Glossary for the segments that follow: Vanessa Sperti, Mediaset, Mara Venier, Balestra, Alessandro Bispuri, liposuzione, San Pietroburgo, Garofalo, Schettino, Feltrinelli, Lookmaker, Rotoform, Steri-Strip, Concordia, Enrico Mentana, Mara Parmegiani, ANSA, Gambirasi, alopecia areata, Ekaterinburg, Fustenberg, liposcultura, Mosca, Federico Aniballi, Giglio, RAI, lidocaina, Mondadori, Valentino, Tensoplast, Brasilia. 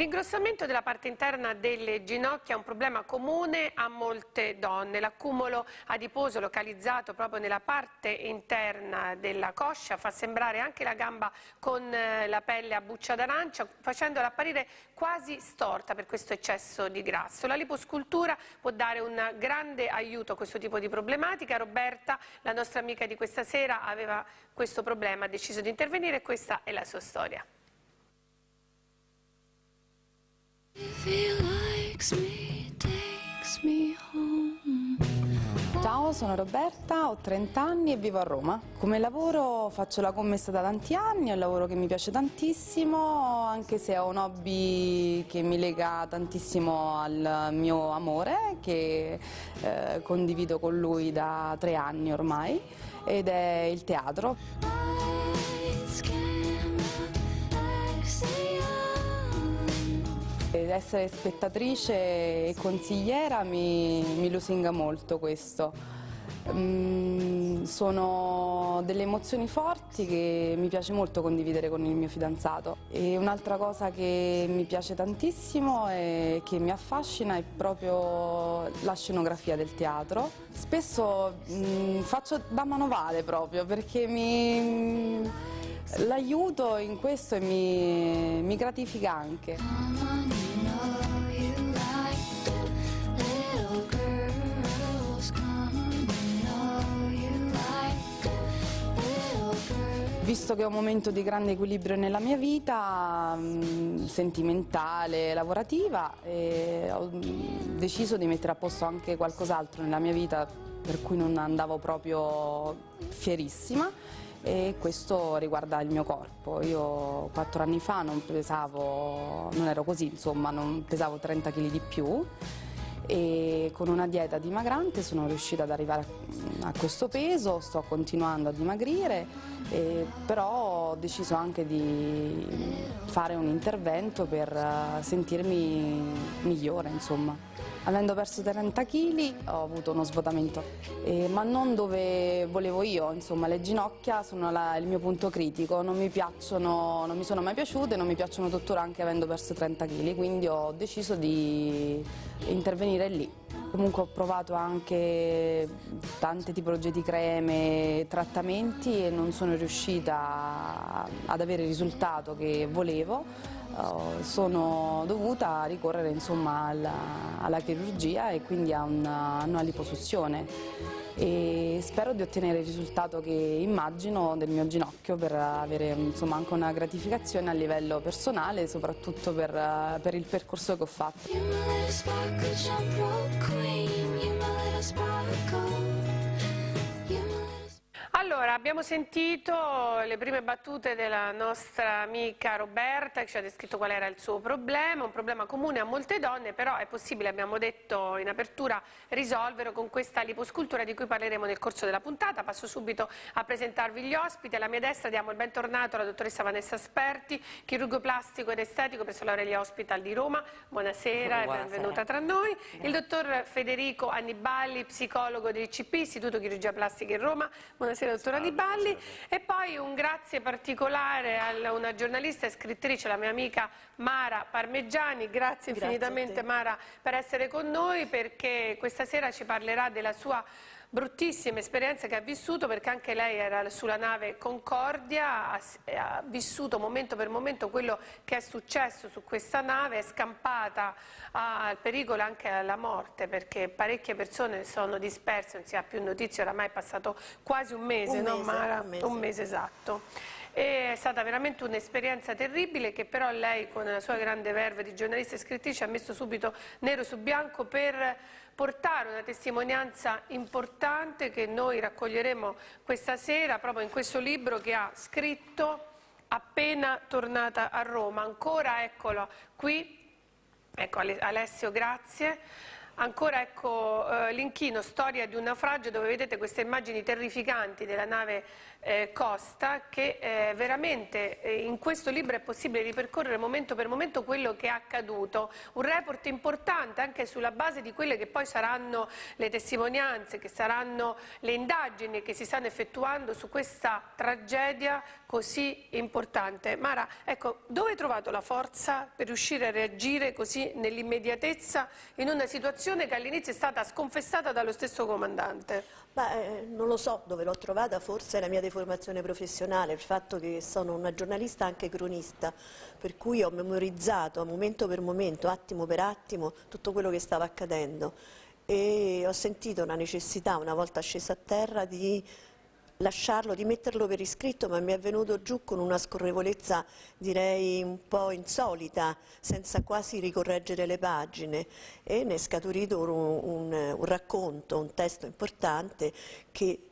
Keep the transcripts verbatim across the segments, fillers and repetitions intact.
L'ingrossamento della parte interna delle ginocchia è un problema comune a molte donne. L'accumulo adiposo localizzato proprio nella parte interna della coscia fa sembrare anche la gamba con la pelle a buccia d'arancia, facendola apparire quasi storta per questo eccesso di grasso. La liposcultura può dare un grande aiuto a questo tipo di problematica. Roberta, la nostra amica di questa sera, aveva questo problema, ha deciso di intervenire e questa è la sua storia. Ciao, sono Roberta, ho trenta anni e vivo a Roma. Come lavoro faccio la commessa da tanti anni, è un lavoro che mi piace tantissimo, anche se ho un hobby che mi lega tantissimo al mio amore, che eh, condivido con lui da tre anni ormai, ed è il teatro. Essere spettatrice e consigliera mi, mi lusinga molto questo. Mm, sono delle emozioni forti che mi piace molto condividere con il mio fidanzato. E un'altra cosa che mi piace tantissimo e che mi affascina è proprio la scenografia del teatro. Spesso mm, faccio da manovale proprio perché mi l'aiuto in questo e mi, mi gratifica anche. Visto che è un momento di grande equilibrio nella mia vita, sentimentale, lavorativa, e ho deciso di mettere a posto anche qualcos'altro nella mia vita per cui non andavo proprio fierissima, e questo riguarda il mio corpo. Io quattro anni fa non pesavo, non ero così, insomma, non pesavo trenta chili di più, e con una dieta dimagrante sono riuscita ad arrivare a questo peso, sto continuando a dimagrire, eh, però ho deciso anche di fare un intervento per sentirmi migliore, insomma. Avendo perso trenta chili ho avuto uno svuotamento, eh, ma non dove volevo io, insomma, le ginocchia sono la, il mio punto critico, non mi piacciono, non mi sono mai piaciute, non mi piacciono tuttora anche avendo perso trenta chili, quindi ho deciso di intervenire lì. Comunque ho provato anche tante tipologie di creme, trattamenti, e non sono riuscita ad avere il risultato che volevo. Uh, sono dovuta ricorrere, insomma, alla, alla chirurgia e quindi a una, una liposuzione, e spero di ottenere il risultato che immagino del mio ginocchio per avere, insomma, anche una gratificazione a livello personale, soprattutto per, per il percorso che ho fatto. Allora, abbiamo sentito le prime battute della nostra amica Roberta, che ci ha descritto qual era il suo problema, un problema comune a molte donne, però è possibile, abbiamo detto in apertura, risolvere con questa liposcultura di cui parleremo nel corso della puntata. Passo subito a presentarvi gli ospiti. Alla mia destra diamo il bentornato alla dottoressa Vanessa Sperti, chirurgo plastico ed estetico presso l'Aurelia Hospital di Roma. Buonasera, buonasera e benvenuta tra noi. Il dottor Federico Aniballi, psicologo dell'I C P, Istituto Chirurgia Plastica in Roma. Buonasera. Buonasera, dottor Aniballi. E poi un grazie particolare a una giornalista e scrittrice, la mia amica Mara Parmegiani. Grazie, grazie infinitamente, Mara, per essere con noi, perché questa sera ci parlerà della sua bruttissima esperienza che ha vissuto, perché anche lei era sulla nave Concordia, ha, ha vissuto momento per momento quello che è successo su questa nave, è scampata a, al pericolo, anche alla morte, perché parecchie persone sono disperse, non si ha più notizie, oramai è passato quasi un mese, un no, mese, Mara? Un mese, un mese esatto. E è stata veramente un'esperienza terribile che però lei, con la sua grande verve di giornalista e scrittrice, ha messo subito nero su bianco per portare una testimonianza importante che noi raccoglieremo questa sera proprio in questo libro che ha scritto appena tornata a Roma. Ancora, eccolo qui, ecco Alessio, grazie. Ancora ecco eh, l'inchino, storia di un naufragio, dove vedete queste immagini terrificanti della nave eh, Costa, che eh, veramente eh, in questo libro è possibile ripercorrere momento per momento quello che è accaduto. Un report importante anche sulla base di quelle che poi saranno le testimonianze, che saranno le indagini che si stanno effettuando su questa tragedia così importante. Mara, ecco, dove hai trovato la forza per riuscire a reagire così nell'immediatezza in una situazione che all'inizio è stata sconfessata dallo stesso comandante? Beh, non lo so dove l'ho trovata, forse è la mia deformazione professionale, il fatto che sono una giornalista anche cronista, per cui ho memorizzato momento per momento, attimo per attimo, tutto quello che stava accadendo, e ho sentito una necessità, una volta scesa a terra, di lasciarlo, di metterlo per iscritto, ma mi è venuto giù con una scorrevolezza direi un po' insolita, senza quasi ricorreggere le pagine, e ne è scaturito un, un, un racconto, un testo importante che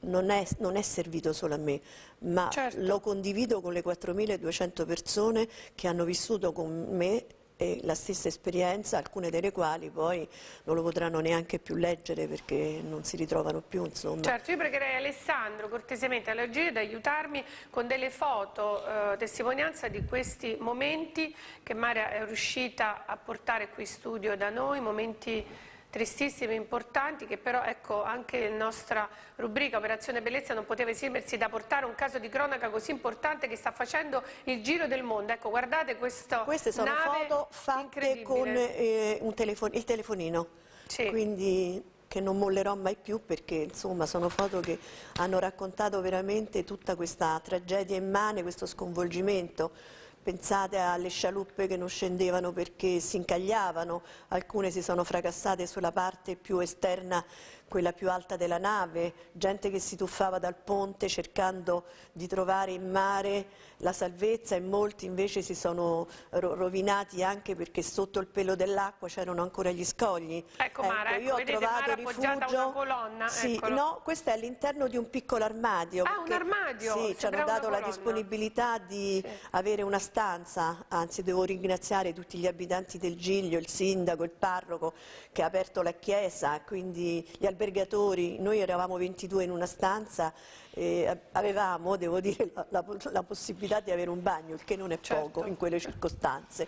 non è, non è servito solo a me, ma certo, lo condivido con le quattromiladuecento persone che hanno vissuto con me e la stessa esperienza, alcune delle quali poi non lo potranno neanche più leggere perché non si ritrovano più, insomma. Certo, io pregherei Alessandro cortesemente alla regia ad aiutarmi con delle foto, eh, testimonianza di questi momenti che Mara è riuscita a portare qui in studio da noi, momenti tristissimi, importanti, che però ecco anche la nostra rubrica Operazione Bellezza non poteva esimersi da portare un caso di cronaca così importante che sta facendo il giro del mondo. Ecco, guardate questo. Queste sono nave foto fatte con eh, un telefon il telefonino, sì, quindi che non mollerò mai più, perché insomma sono foto che hanno raccontato veramente tutta questa tragedia immane, questo sconvolgimento. Pensate alle scialuppe che non scendevano perché si incagliavano, alcune si sono fracassate sulla parte più esterna, quella più alta della nave, gente che si tuffava dal ponte cercando di trovare in mare la salvezza, e molti invece si sono ro rovinati anche perché sotto il pelo dell'acqua c'erano ancora gli scogli. Ecco, Mara, ecco, ecco, io vedete, ho trovato Mara rifugio a una colonna. Sì, no, questo è all'interno di un piccolo armadio. Ah, perché, un armadio? Sì, ci hanno dato la disponibilità di sì, avere una stanza, anzi devo ringraziare tutti gli abitanti del Giglio, il sindaco, il parroco che ha aperto la chiesa, quindi gli albergatori. Noi eravamo ventidue in una stanza e avevamo, devo dire, la, la, la possibilità di avere un bagno, il che non è certo, poco in quelle circostanze.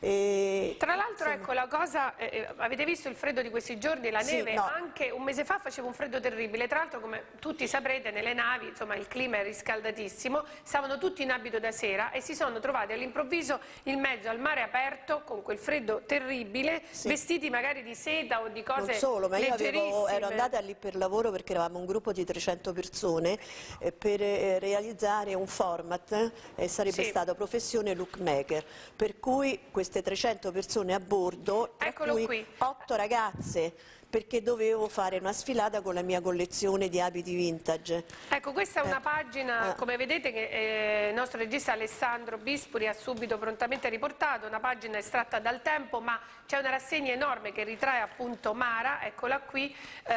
E tra l'altro, ecco, la cosa, eh, avete visto il freddo di questi giorni, la neve, sì, no, anche un mese fa faceva un freddo terribile, tra l'altro come tutti saprete nelle navi, insomma, il clima è riscaldatissimo, stavano tutti in abito da sera e si sono trovati all'improvviso in mezzo al mare aperto con quel freddo terribile, sì, vestiti magari di seta o di cose leggerissime. Non solo, ma io avevo, ero andata lì per lavoro perché eravamo un gruppo di trecento persone eh, per eh, realizzare un format, eh, sarebbe sì, stato Professione Lookmaker, per cui queste trecento persone a bordo, tra Eccolo cui qui. otto ragazze, perché dovevo fare una sfilata con la mia collezione di abiti vintage. Ecco, questa è una eh, pagina, eh. come vedete, che eh, il nostro regista Alessandro Bispuri ha subito prontamente riportato, una pagina estratta dal Tempo, ma c'è una rassegna enorme che ritrae appunto Mara, eccola qui, eh,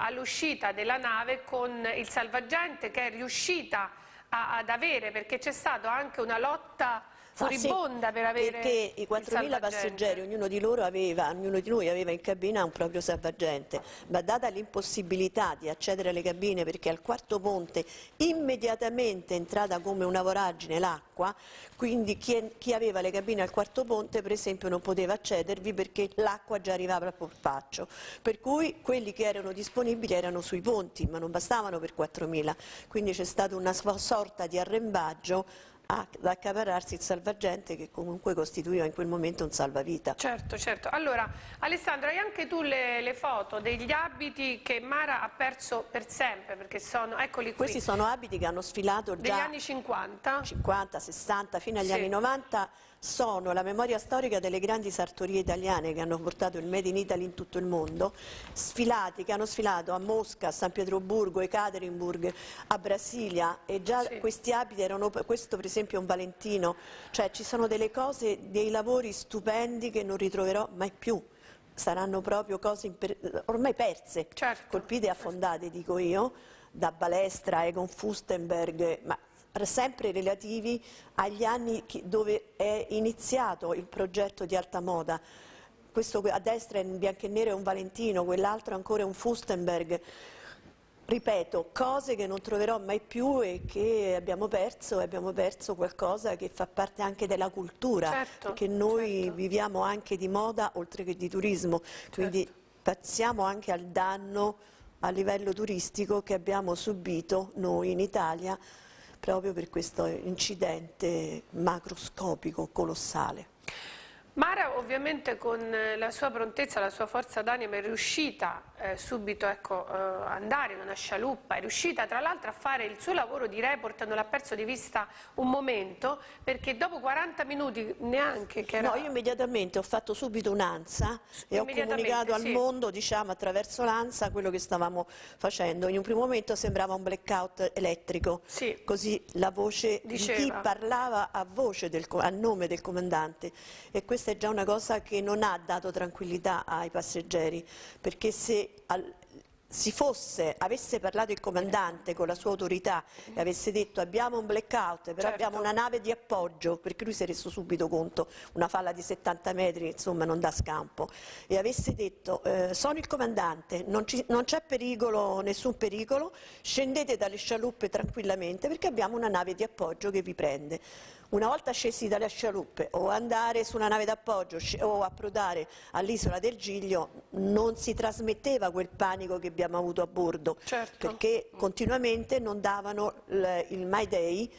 all'uscita della nave con il salvagente che è riuscita a, ad avere, perché c'è stata anche una lotta furibonda, ah, sì, per avere, perché i quattromila passeggeri, ognuno di loro aveva, ognuno di noi aveva in cabina un proprio salvagente, ma data l'impossibilità di accedere alle cabine perché al quarto ponte immediatamente è entrata come una voragine l'acqua, quindi chi, chi aveva le cabine al quarto ponte per esempio non poteva accedervi perché l'acqua già arrivava al porpaccio, per cui quelli che erano disponibili erano sui ponti, ma non bastavano per quattromila, quindi c'è stata una sorta di arrembaggio ad accaparrarsi il salvagente, che comunque costituiva in quel momento un salvavita. Certo, certo. Allora, Alessandro, hai anche tu le, le foto degli abiti che Mara ha perso per sempre, perché sono, eccoli qui. Questi sono abiti che hanno sfilato già degli anni cinquanta. cinquanta, sessanta, fino agli sì, anni novanta. Sono la memoria storica delle grandi sartorie italiane che hanno portato il Made in Italy in tutto il mondo, sfilati, che hanno sfilato a Mosca, a San Pietroburgo, a Ekaterinburg, a Brasilia, e già sì, questi abiti erano, questo per esempio è un Valentino, cioè ci sono delle cose, dei lavori stupendi che non ritroverò mai più. Saranno proprio cose ormai perse, certo, colpite e affondate, dico io, da Balestra e con Fustenberg, ma sempre relativi agli anni dove è iniziato il progetto di alta moda. questo a destra in bianco e nero è un Valentino, quell'altro ancora è un Fustenberg. Ripeto, cose che non troverò mai più e che abbiamo perso, e abbiamo perso qualcosa che fa parte anche della cultura, certo, perché noi certo. viviamo anche di moda oltre che di turismo, quindi certo. passiamo anche al danno a livello turistico che abbiamo subito noi in Italia proprio per questo incidente macroscopico, colossale. Mara ovviamente con la sua prontezza, la sua forza d'anima è riuscita eh, subito ecco, eh, andare in una scialuppa, è riuscita tra l'altro a fare il suo lavoro di report, non l'ha perso di vista un momento, perché dopo quaranta minuti neanche che era... No, io immediatamente ho fatto subito un'ANSA e ho comunicato sì. al mondo, diciamo, attraverso l'ANSA quello che stavamo facendo. In un primo momento sembrava un blackout elettrico, sì. così la voce Diceva. di chi parlava a voce del, a nome del comandante, e questa è già una cosa che non ha dato tranquillità ai passeggeri, perché se al, si fosse, avesse parlato il comandante con la sua autorità e avesse detto abbiamo un blackout, però certo. abbiamo una nave di appoggio, perché lui si è reso subito conto, una falla di settanta metri insomma non dà scampo, e avesse detto eh, sono il comandante, non c'è pericolo, nessun pericolo, scendete dalle scialuppe tranquillamente perché abbiamo una nave di appoggio che vi prende. Una volta scesi dalle scialuppe o andare su una nave d'appoggio o approdare all'isola del Giglio non si trasmetteva quel panico che abbiamo avuto a bordo, certo. perché continuamente non davano il My Day,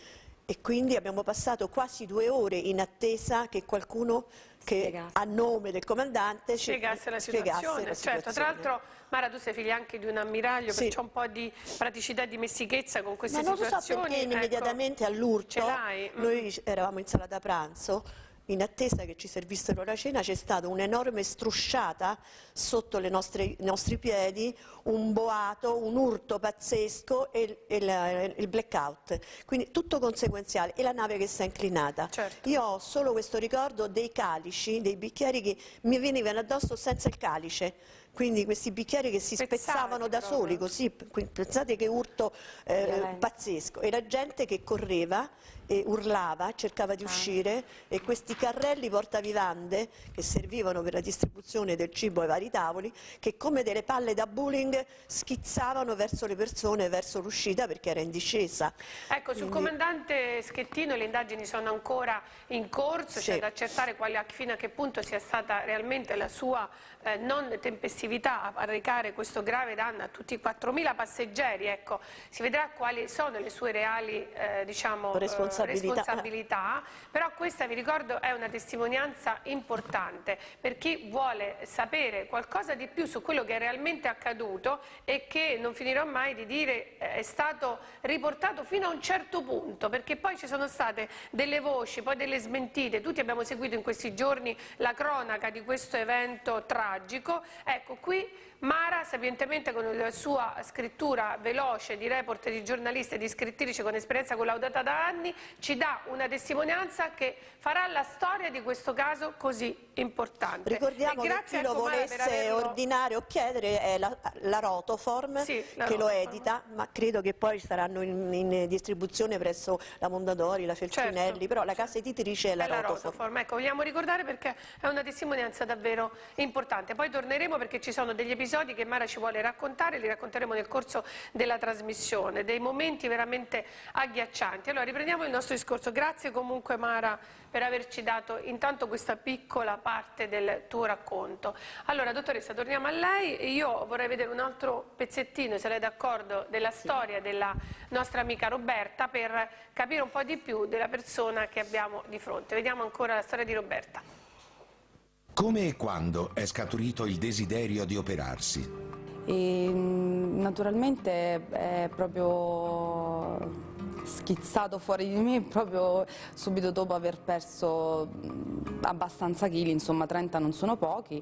e quindi abbiamo passato quasi due ore in attesa che qualcuno che spiegasse. a nome del comandante spiegasse la spiegasse situazione. La situazione. Certo, tra l'altro Mara tu sei figlia anche di un ammiraglio, sì. perciò un po' di praticità e dimestichezza con queste situazioni. Ma non situazioni, lo so perché ecco, immediatamente all'urto, noi eravamo in sala da pranzo, in attesa che ci servissero la cena c'è stata un'enorme strusciata sotto le nostre, i nostri piedi, un boato, un urto pazzesco e, e la, il blackout, quindi tutto conseguenziale, e la nave che si è inclinata. Certo. Io ho solo questo ricordo dei calici, dei bicchieri che mi venivano addosso senza il calice, quindi questi bicchieri che si Pezzate, spezzavano da proprio. soli, così, pensate che urto eh, pazzesco, e la gente che correva e urlava, cercava di ah. uscire, e questi carrelli portavivande che servivano per la distribuzione del cibo ai vari tavoli, che come delle palle da bowling schizzavano verso le persone, verso l'uscita perché era in discesa. Ecco, quindi... sul comandante Schettino le indagini sono ancora in corso, sì. c'è da accertare quale, fino a che punto sia stata realmente la sua eh, non tempestività a arrecare questo grave danno a tutti i quattromila passeggeri, ecco, si vedrà quali sono le sue reali eh, diciamo, responsabilità. Eh, responsabilità, però questa vi ricordo è una testimonianza importante per chi vuole sapere qualcosa di più su quello che è realmente accaduto e che non finirò mai di dire è stato riportato fino a un certo punto, perché poi ci sono state delle voci, poi delle smentite, tutti abbiamo seguito in questi giorni la cronaca di questo evento tragico, ecco, Ecco qui Mara, sapientemente con la sua scrittura veloce di report di giornalista e di scrittrice con esperienza collaudata da anni, ci dà una testimonianza che farà la storia di questo caso così importante. Ricordiamo e che chi lo volesse averlo... ordinare o chiedere è la, la Rotoform sì, la che Rotoform. lo edita, ma credo che poi saranno in, in distribuzione presso la Mondadori, la Feltrinelli, certo. però la casa editrice è la, è la Rotoform. Rotoform. Ecco, vogliamo ricordare perché è una testimonianza davvero importante. Poi torneremo perché ci sono degli episodi che Mara ci vuole raccontare, li racconteremo nel corso della trasmissione, dei momenti veramente agghiaccianti. Allora riprendiamo il nostro discorso, grazie comunque Mara per averci dato intanto questa piccola parte del tuo racconto. Allora dottoressa, torniamo a lei, io vorrei vedere un altro pezzettino, se lei è d'accordo, della sì. storia della nostra amica Roberta per capire un po' di più della persona che abbiamo di fronte. Vediamo ancora la storia di Roberta. Come e quando è scaturito il desiderio di operarsi? E, naturalmente è proprio schizzato fuori di me proprio subito dopo aver perso abbastanza chili, insomma trenta non sono pochi,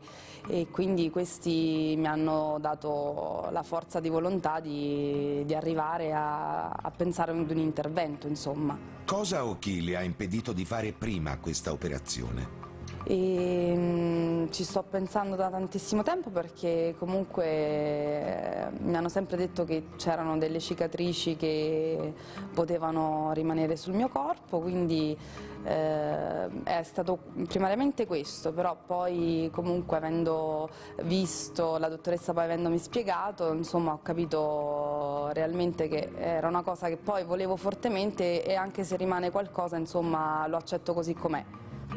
e quindi questi mi hanno dato la forza di volontà di, di arrivare a, a pensare ad un intervento, insomma. Cosa o chi le ha impedito di fare prima questa operazione? e mh, ci sto pensando da tantissimo tempo, perché comunque eh, mi hanno sempre detto che c'erano delle cicatrici che potevano rimanere sul mio corpo, quindi eh, è stato primariamente questo, però poi comunque avendo visto la dottoressa, poi avendomi spiegato, insomma ho capito realmente che era una cosa che poi volevo fortemente, e anche se rimane qualcosa insomma lo accetto così com'è.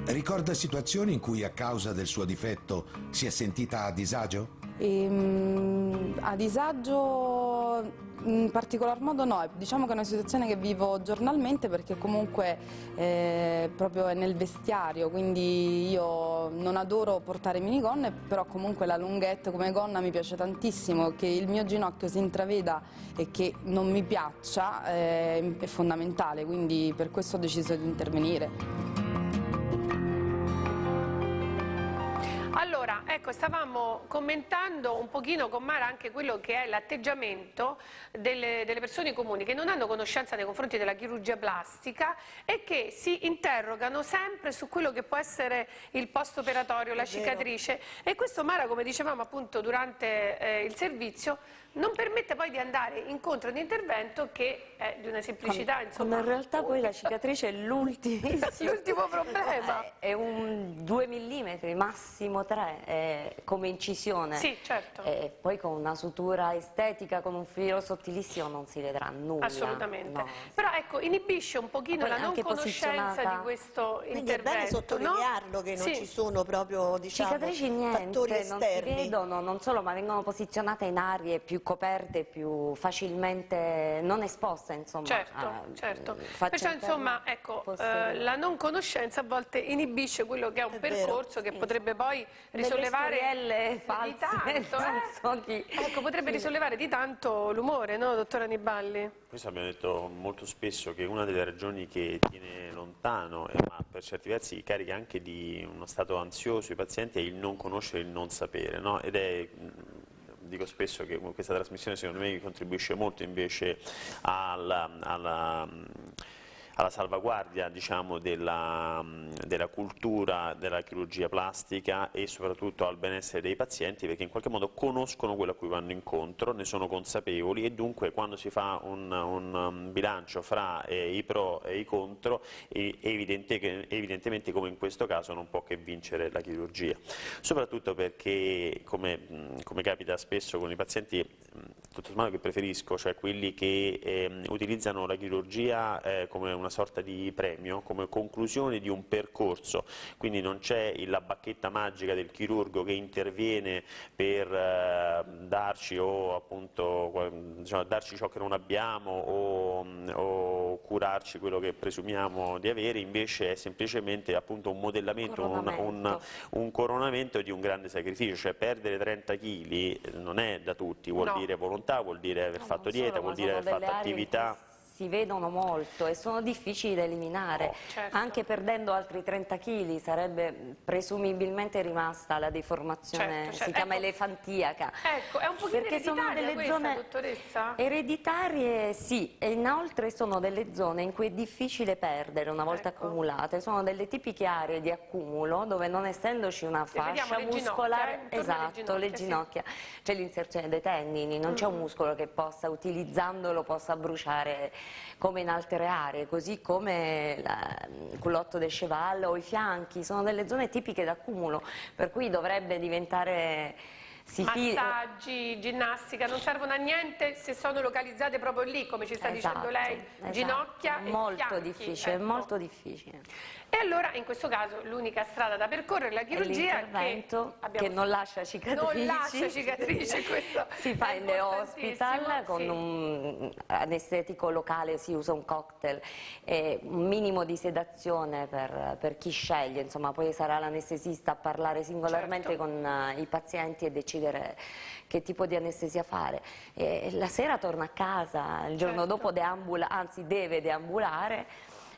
Ricorda situazioni in cui a causa del suo difetto si è sentita a disagio? Ehm, a disagio in particolar modo no, diciamo che è una situazione che vivo giornalmente, perché comunque eh, proprio è nel vestiario, quindi io non adoro portare minigonne, però comunque la lunghette come gonna mi piace tantissimo, che il mio ginocchio si intraveda e che non mi piaccia eh, è fondamentale, quindi per questo ho deciso di intervenire. Allora, ecco, stavamo commentando un pochino con Mara anche quello che è l'atteggiamento delle, delle persone comuni che non hanno conoscenza nei confronti della chirurgia plastica e che si interrogano sempre su quello che può essere il post-operatorio, la cicatrice, e questo, Mara, come dicevamo appunto durante eh, il servizio, non permette poi di andare incontro ad un intervento che è di una semplicità, come, insomma. Ma in realtà poi la cicatrice è l'ultimo problema. È un due millimetri, massimo tre, eh, come incisione. Sì, certo. E poi con una sutura estetica, con un filo sottilissimo, non si vedrà nulla. Assolutamente. No. Però ecco, inibisce un pochino la non conoscenza di questo intervento. Quindi è bene sottolinearlo, no? Che non sì. ci sono proprio, diciamo, cicatrici, niente, fattori esterni. Non si vedono, non solo, ma vengono posizionate in aree più coperte, più facilmente non esposte, insomma. Certo, a, certo. Perciò insomma, ecco, eh, la non conoscenza a volte inibisce quello che è un è percorso vero. che sì. potrebbe poi risollevare false, di tanto, eh? so chi... ecco, potrebbe sì. risollevare di tanto l'umore, no, dottore Aniballi? Questo abbiamo detto molto spesso, che una delle ragioni che tiene lontano, eh, ma per certi versi carica anche di uno stato ansioso i pazienti, è il non conoscere, il non sapere, no? Ed è... dico spesso che questa trasmissione secondo me contribuisce molto invece alla, alla, alla salvaguardia, diciamo, della, della cultura della chirurgia plastica e soprattutto al benessere dei pazienti, perché in qualche modo conoscono quello a cui vanno incontro, ne sono consapevoli, e dunque quando si fa un, un bilancio fra eh, i pro e i contro, eh, evidente che, evidentemente come in questo caso non può che vincere la chirurgia, soprattutto perché come, come capita spesso con i pazienti tutto sommato che preferisco, cioè quelli che eh, utilizzano la chirurgia eh, come una sorta di premio, come conclusione di un percorso, quindi non c'è la bacchetta magica del chirurgo che interviene per eh, darci o appunto diciamo, darci ciò che non abbiamo o, o curarci quello che presumiamo di avere, invece è semplicemente appunto un modellamento, coronamento. Un, un, un coronamento di un grande sacrificio, cioè perdere trenta chili non è da tutti, vuol no. dire volontà, vuol dire aver no, fatto dieta, solo, vuol dire aver fatto attività. Si vedono molto e sono difficili da eliminare, oh, certo. anche perdendo altri trenta chili sarebbe presumibilmente rimasta la deformazione, certo, certo. si chiama ecco, elefantiaca. Ecco, è un pochino perché sono delle questa, zone dottoressa? Ereditarie, sì, e inoltre sono delle zone in cui è difficile perdere una volta ecco. accumulate, sono delle tipiche aree di accumulo dove non essendoci una fascia le muscolare, le esatto, le ginocchia, sì. c'è l'inserzione dei tendini, non mm. c'è un muscolo che possa, utilizzandolo, possa bruciare come in altre aree, così come il culotto del cheval o i fianchi, sono delle zone tipiche d'accumulo, per cui dovrebbe diventare... Si massaggi, ginnastica, non servono a niente se sono localizzate proprio lì, come ci sta esatto, dicendo lei, esatto. ginocchia molto e fianchi. Difficile, ecco. Molto difficile. E allora in questo caso l'unica strada da percorrere è la chirurgia, è che, che non lascia cicatrici, non lascia cicatrici questo si fa in hospital con sì. un anestetico locale, si usa un cocktail e un minimo di sedazione per, per chi sceglie, insomma poi sarà l'anestesista a parlare singolarmente certo. con uh, i pazienti e decidere che tipo di anestesia fare. E la sera torna a casa, il giorno certo. dopo deambula, anzi deve deambulare,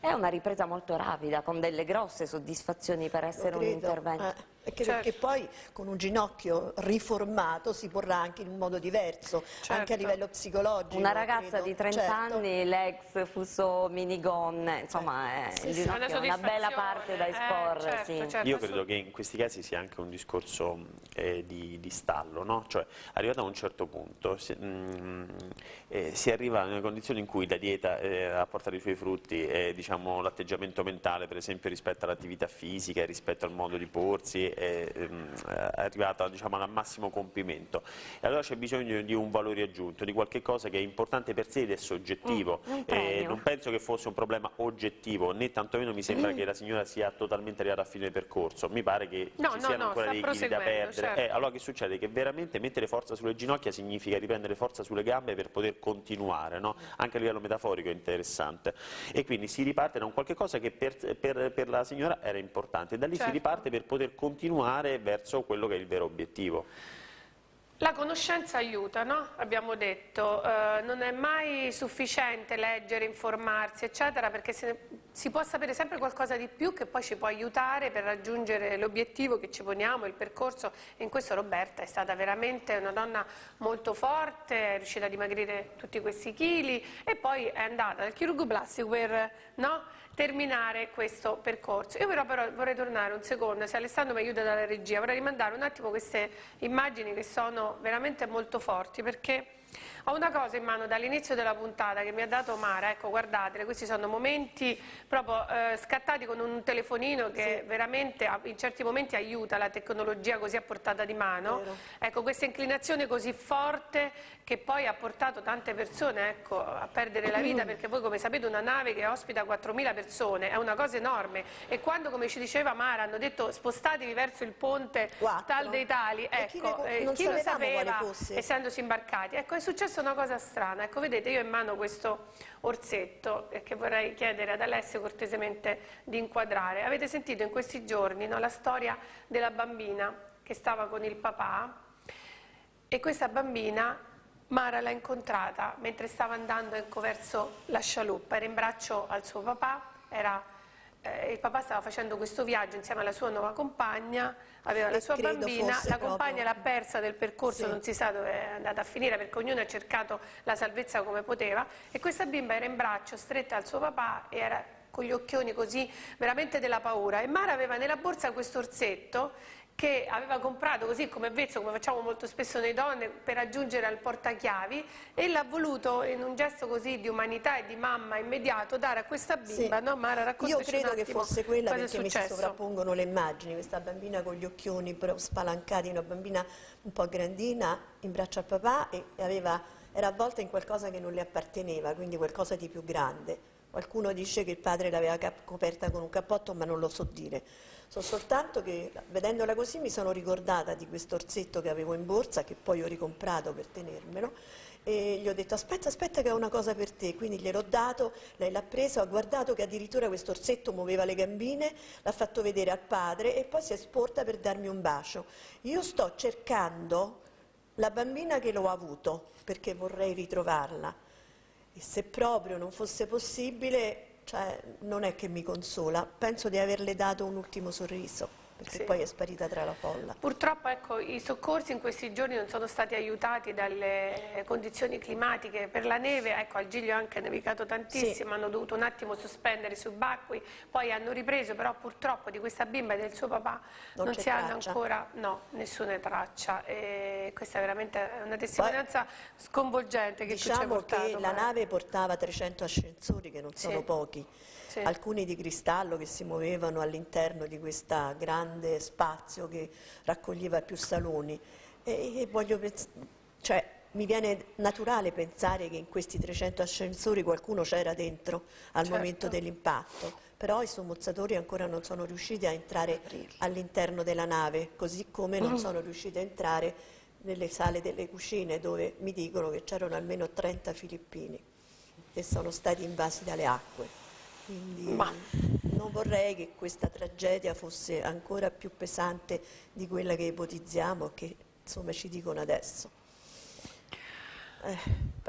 è una ripresa molto rapida con delle grosse soddisfazioni per essere un intervento. Eh. Perché, certo. perché poi con un ginocchio riformato si porrà anche in un modo diverso, certo. anche a livello psicologico. Una ragazza credo. di trenta certo. anni, l'ex fuso minigonne, insomma, eh, sì, il sì, ginocchio è una bella parte da esporre. Eh, certo, sì. certo. Io credo che in questi casi sia anche un discorso eh, di, di stallo, no? Cioè, arrivato a un certo punto si, mh, eh, si arriva in una condizione in cui la dieta eh, apporta i suoi frutti e eh, diciamo, l'atteggiamento mentale, per esempio, rispetto all'attività fisica, rispetto al modo di porsi, è arrivata, diciamo, al massimo compimento, e allora c'è bisogno di un valore aggiunto, di qualche cosa che è importante per sé ed è soggettivo. Mm, eh, non penso che fosse un problema oggettivo, né tantomeno mi sembra mm. che la signora sia totalmente arrivata a fine percorso, mi pare che no, ci no, siano no, ancora dei chili da perdere, certo. eh, allora che succede? Che veramente mettere forza sulle ginocchia significa riprendere forza sulle gambe per poter continuare, no? Anche a livello metaforico è interessante, e quindi si riparte da un qualche cosa che per, per, per la signora era importante, e da lì certo. si riparte per poter continuare continuare verso quello che è il vero obiettivo. La conoscenza aiuta, no? Abbiamo detto, eh, non è mai sufficiente leggere, informarsi, eccetera, perché se, si può sapere sempre qualcosa di più che poi ci può aiutare per raggiungere l'obiettivo che ci poniamo, il percorso, e in questo Roberta è stata veramente una donna molto forte, è riuscita a dimagrire tutti questi chili e poi è andata dal chirurgo plastico per, no? terminare questo percorso. Io però, però vorrei tornare un secondo, se Alessandro mi aiuta dalla regia, vorrei rimandare un attimo queste immagini che sono veramente molto forti, perché ho una cosa in mano dall'inizio della puntata che mi ha dato Mara, ecco, guardatele, questi sono momenti proprio eh, scattati con un telefonino che sì. veramente in certi momenti aiuta la tecnologia così a portata di mano, ecco, questa inclinazione così forte che poi ha portato tante persone, ecco, a perdere la vita, perché voi come sapete una nave che ospita quattromila persone Persone, è una cosa enorme, e quando, come ci diceva Mara, hanno detto spostatevi verso il ponte Quattro. tal dei tali, ecco, e chi, ne, eh, chi lo sapeva essendosi imbarcati, ecco, è successa una cosa strana, ecco, vedete, io ho in mano questo orsetto che vorrei chiedere ad Alessio cortesemente di inquadrare. Avete sentito in questi giorni, no, la storia della bambina che stava con il papà, e questa bambina Mara l'ha incontrata mentre stava andando, ecco, verso la scialuppa, era in braccio al suo papà. Era, eh, il papà stava facendo questo viaggio insieme alla sua nuova compagna, aveva e la sua bambina, la compagna proprio... l'ha persa del percorso, sì. non si sa dove è andata a finire, perché ognuno ha cercato la salvezza come poteva, e questa bimba era in braccio stretta al suo papà e era con gli occhioni così veramente della paura, e Mara aveva nella borsa questo orsetto che aveva comprato così come vezzo, come facciamo molto spesso noi donne, per raggiungere al portachiavi, e l'ha voluto in un gesto così di umanità e di mamma immediato dare a questa bimba, sì. no? Mara, raccontaci un attimo. Io credo che fosse quella, perché mi si sovrappongono le immagini, questa bambina con gli occhioni spalancati, una bambina un po' grandina in braccio al papà, e aveva, era avvolta in qualcosa che non le apparteneva, quindi qualcosa di più grande. Qualcuno dice che il padre l'aveva coperta con un cappotto, ma non lo so dire. So soltanto che, vedendola così, mi sono ricordata di questo orsetto che avevo in borsa, che poi ho ricomprato per tenermelo, e gli ho detto aspetta, aspetta che ho una cosa per te, quindi gliel'ho dato, lei l'ha preso, ha guardato che addirittura questo orsetto muoveva le gambine, l'ha fatto vedere al padre e poi si è sporta per darmi un bacio. Io sto cercando la bambina che l'ho avuto, perché vorrei ritrovarla, e se proprio non fosse possibile... Cioè, non è che mi consola, penso di averle dato un ultimo sorriso, perché sì. poi è sparita tra la folla. Purtroppo, ecco, i soccorsi in questi giorni non sono stati aiutati dalle condizioni climatiche, per la neve, ecco, al Giglio anche è nevicato tantissimo, sì. hanno dovuto un attimo sospendere i subacquei, poi hanno ripreso, però purtroppo di questa bimba e del suo papà non, non si hanno ancora no, nessuna traccia, e questa è veramente una testimonianza poi, sconvolgente che diciamo tu ci hai portato. Diciamo che ma... la nave portava trecento ascensori, che non sì. sono pochi, sì. alcuni di cristallo che si muovevano all'interno di questa grande spazio che raccoglieva più saloni, e, e voglio cioè, mi viene naturale pensare che in questi trecento ascensori qualcuno c'era dentro al certo. momento dell'impatto, però i sommozzatori ancora non sono riusciti a entrare all'interno della nave, così come non sono riusciti a entrare nelle sale delle cucine, dove mi dicono che c'erano almeno trenta filippini che sono stati invasi dalle acque. Quindi Ma. non vorrei che questa tragedia fosse ancora più pesante di quella che ipotizziamo, che insomma ci dicono adesso. Eh,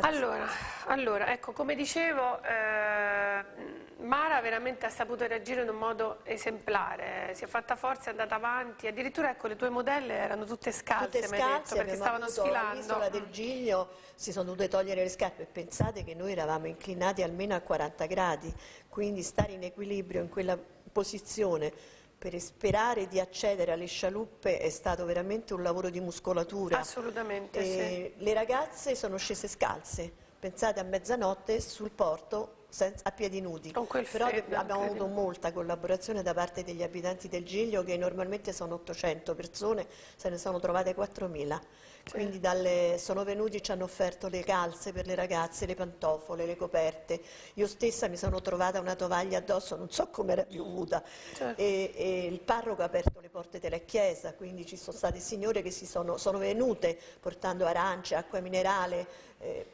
allora, allora, ecco, come dicevo... Eh... Mara veramente ha saputo reagire in un modo esemplare, si è fatta forza, è andata avanti, addirittura ecco le tue modelle erano tutte scalze, tutte scalze detto, perché stavano sfilando. All'isola del Giglio si sono dovute togliere le scarpe, e pensate che noi eravamo inclinati almeno a quaranta gradi, quindi stare in equilibrio in quella posizione per sperare di accedere alle scialuppe è stato veramente un lavoro di muscolatura. Assolutamente, e sì. Le ragazze sono scese scalze, pensate a mezzanotte sul porto, senza, a piedi nudi, con quel però freddo, abbiamo avuto molta collaborazione da parte degli abitanti del Giglio, che normalmente sono ottocento persone, se ne sono trovate quattromila, sì. Quindi dalle, sono venuti, ci hanno offerto le calze per le ragazze, le pantofole, le coperte, io stessa mi sono trovata una tovaglia addosso, non so come era piovuta, certo. e, e il parroco ha aperto le porte della chiesa, quindi ci sono state signore che si sono, sono venute portando arance, acqua minerale, eh,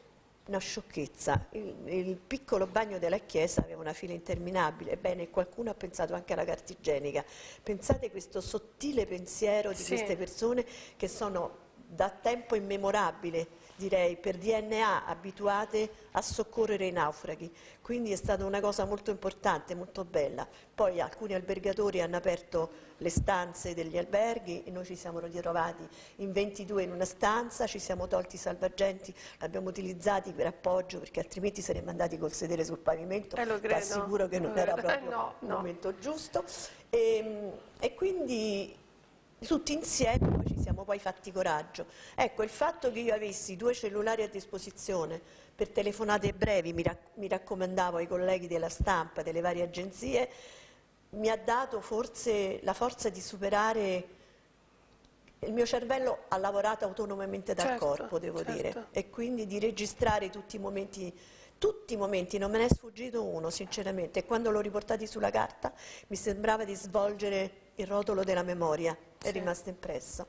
una sciocchezza, il, il piccolo bagno della chiesa aveva una fila interminabile. Ebbene, qualcuno ha pensato anche alla carta igienica, pensate questo sottile pensiero di sì. Queste persone che sono da tempo immemorabile, direi per D N A, abituate a soccorrere i naufraghi, quindi è stata una cosa molto importante, molto bella. Poi alcuni albergatori hanno aperto le stanze degli alberghi e noi ci siamo ritrovati in ventidue in una stanza, ci siamo tolti i salvagenti, li abbiamo utilizzati per appoggio perché altrimenti saremmo andati col sedere sul pavimento, eh, ti assicuro che non, non era proprio eh, no, il no. momento giusto e, e quindi tutti insieme poi ci siamo poi fatti coraggio. Ecco, il fatto che io avessi due cellulari a disposizione per telefonate brevi, mi, rac mi raccomandavo ai colleghi della stampa, delle varie agenzie, mi ha dato forse la forza di superare, il mio cervello ha lavorato autonomamente dal certo, corpo, devo certo. dire, e quindi di registrare tutti i momenti. Tutti i momenti, non me ne è sfuggito uno sinceramente, e quando l'ho riportati sulla carta mi sembrava di svolgere il rotolo della memoria, è sì. rimasta impressa.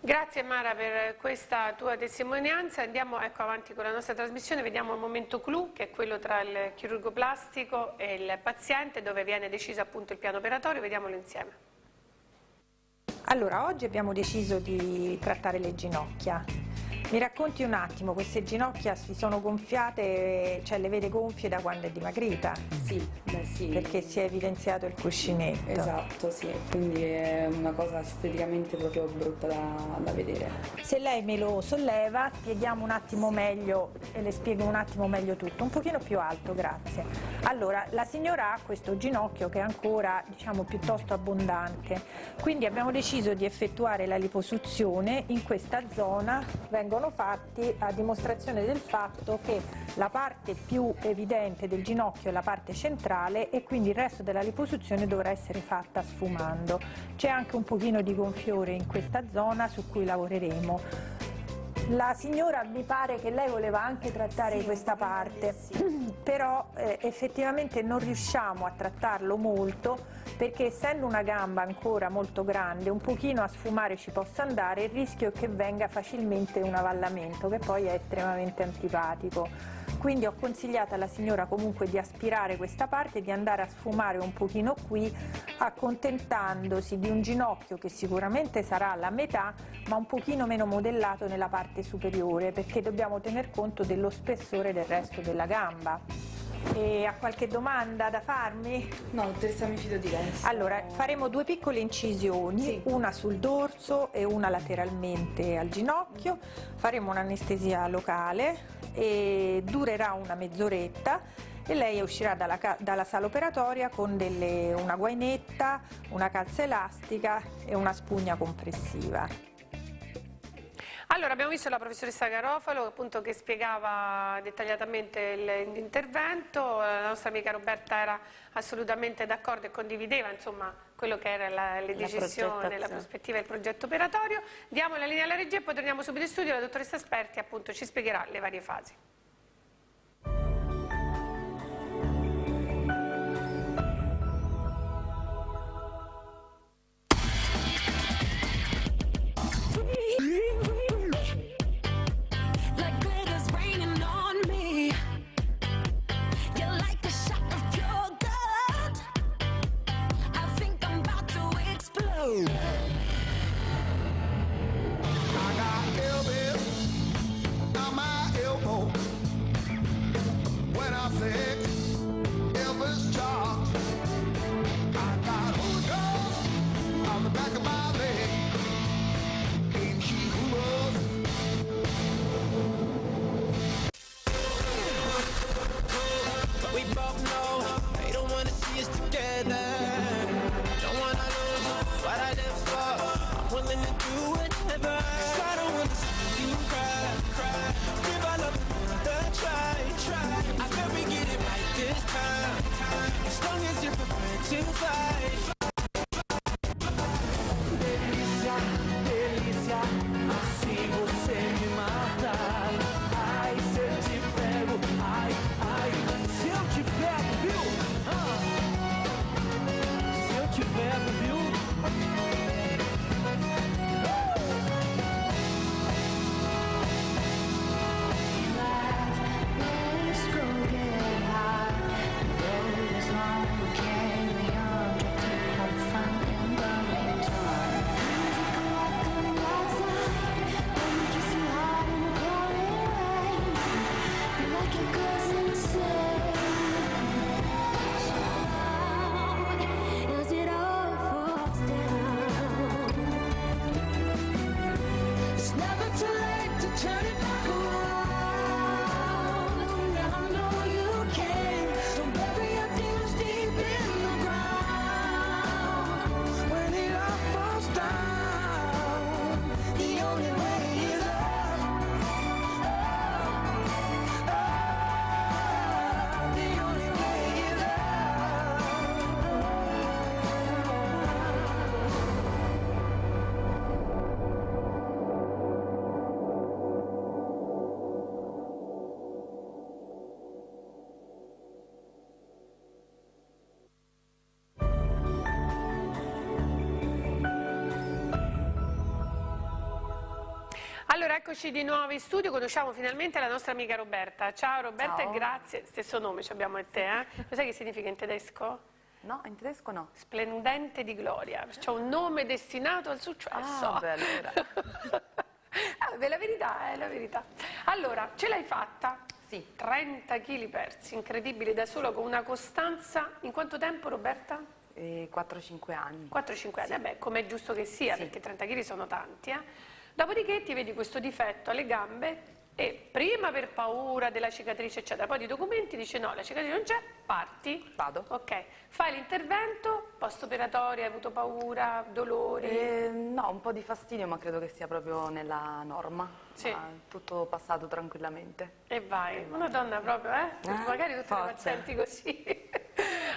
Grazie Mara per questa tua testimonianza, andiamo ecco, avanti con la nostra trasmissione, vediamo il momento clou che è quello tra il chirurgo plastico e il paziente dove viene deciso appunto il piano operatorio, vediamolo insieme. Allora, oggi abbiamo deciso di trattare le ginocchia. Mi racconti un attimo, queste ginocchia si sono gonfiate, cioè le vede gonfie da quando è dimagrita? Sì, beh sì. Perché si è evidenziato il cuscinetto. Esatto, sì, quindi è una cosa esteticamente proprio brutta da, da vedere. Se lei me lo solleva, spieghiamo un attimo meglio, e le spiego un attimo meglio tutto, un pochino più alto, grazie. Allora, la signora ha questo ginocchio che è ancora, diciamo, piuttosto abbondante, quindi abbiamo deciso di effettuare la liposuzione in questa zona, vengo fatti a dimostrazione del fatto che la parte più evidente del ginocchio è la parte centrale e quindi il resto della liposuzione dovrà essere fatta sfumando. C'è anche un pochino di gonfiore in questa zona su cui lavoreremo. La signora mi pare che lei voleva anche trattare sì, questa parte, sì. però eh, effettivamente non riusciamo a trattarlo molto perché essendo una gamba ancora molto grande un pochino a sfumare ci possa andare, il rischio è che venga facilmente un avvallamento che poi è estremamente antipatico. Quindi ho consigliato alla signora comunque di aspirare questa parte, di andare a sfumare un pochino qui, accontentandosi di un ginocchio che sicuramente sarà alla metà, ma un pochino meno modellato nella parte superiore, perché dobbiamo tener conto dello spessore del resto della gamba. E ha qualche domanda da farmi? No, dottoressa, mi fido di lei. Allora, faremo due piccole incisioni, sì. una sul dorso e una lateralmente al ginocchio, faremo un'anestesia locale e durerà una mezz'oretta e lei uscirà dalla, dalla sala operatoria con delle, una guainetta, una calza elastica e una spugna compressiva. Allora, abbiamo visto la professoressa Garofalo appunto, che spiegava dettagliatamente l'intervento, la nostra amica Roberta era assolutamente d'accordo e condivideva insomma, quello che era la, le decisioni, la prospettiva del progetto operatorio. Diamo la linea alla regia e poi torniamo subito in studio, la dottoressa Sperti appunto, ci spiegherà le varie fasi. I got elbows on my elbow. Allora, eccoci di nuovo in studio, conosciamo finalmente la nostra amica Roberta. Ciao Roberta, ciao. E grazie, stesso nome ci abbiamo a te, eh? Lo sai che significa in tedesco? No, in tedesco no. Splendente di gloria, perciò un nome destinato al successo. Ah, beh, allora. Ah, beh, la verità, è la verità. Allora, ce l'hai fatta? Sì. trenta chili persi, incredibile, da solo, con una costanza. In quanto tempo, Roberta? Eh, quattro cinque anni. quattro cinque anni, sì. Beh, com'è giusto che sia, sì, perché trenta chili sono tanti, eh? Dopodiché ti vedi questo difetto alle gambe e prima per paura della cicatrice eccetera, poi di documenti dice no, la cicatrice non c'è, parti. Vado. Ok, fai l'intervento, post-operatorio, hai avuto paura, dolori? Eh, no, un po' di fastidio, ma credo che sia proprio nella norma, sì. Ah, tutto passato tranquillamente. E vai, e una vai. Donna proprio, eh? eh Magari tutte forza. Le pazienti così.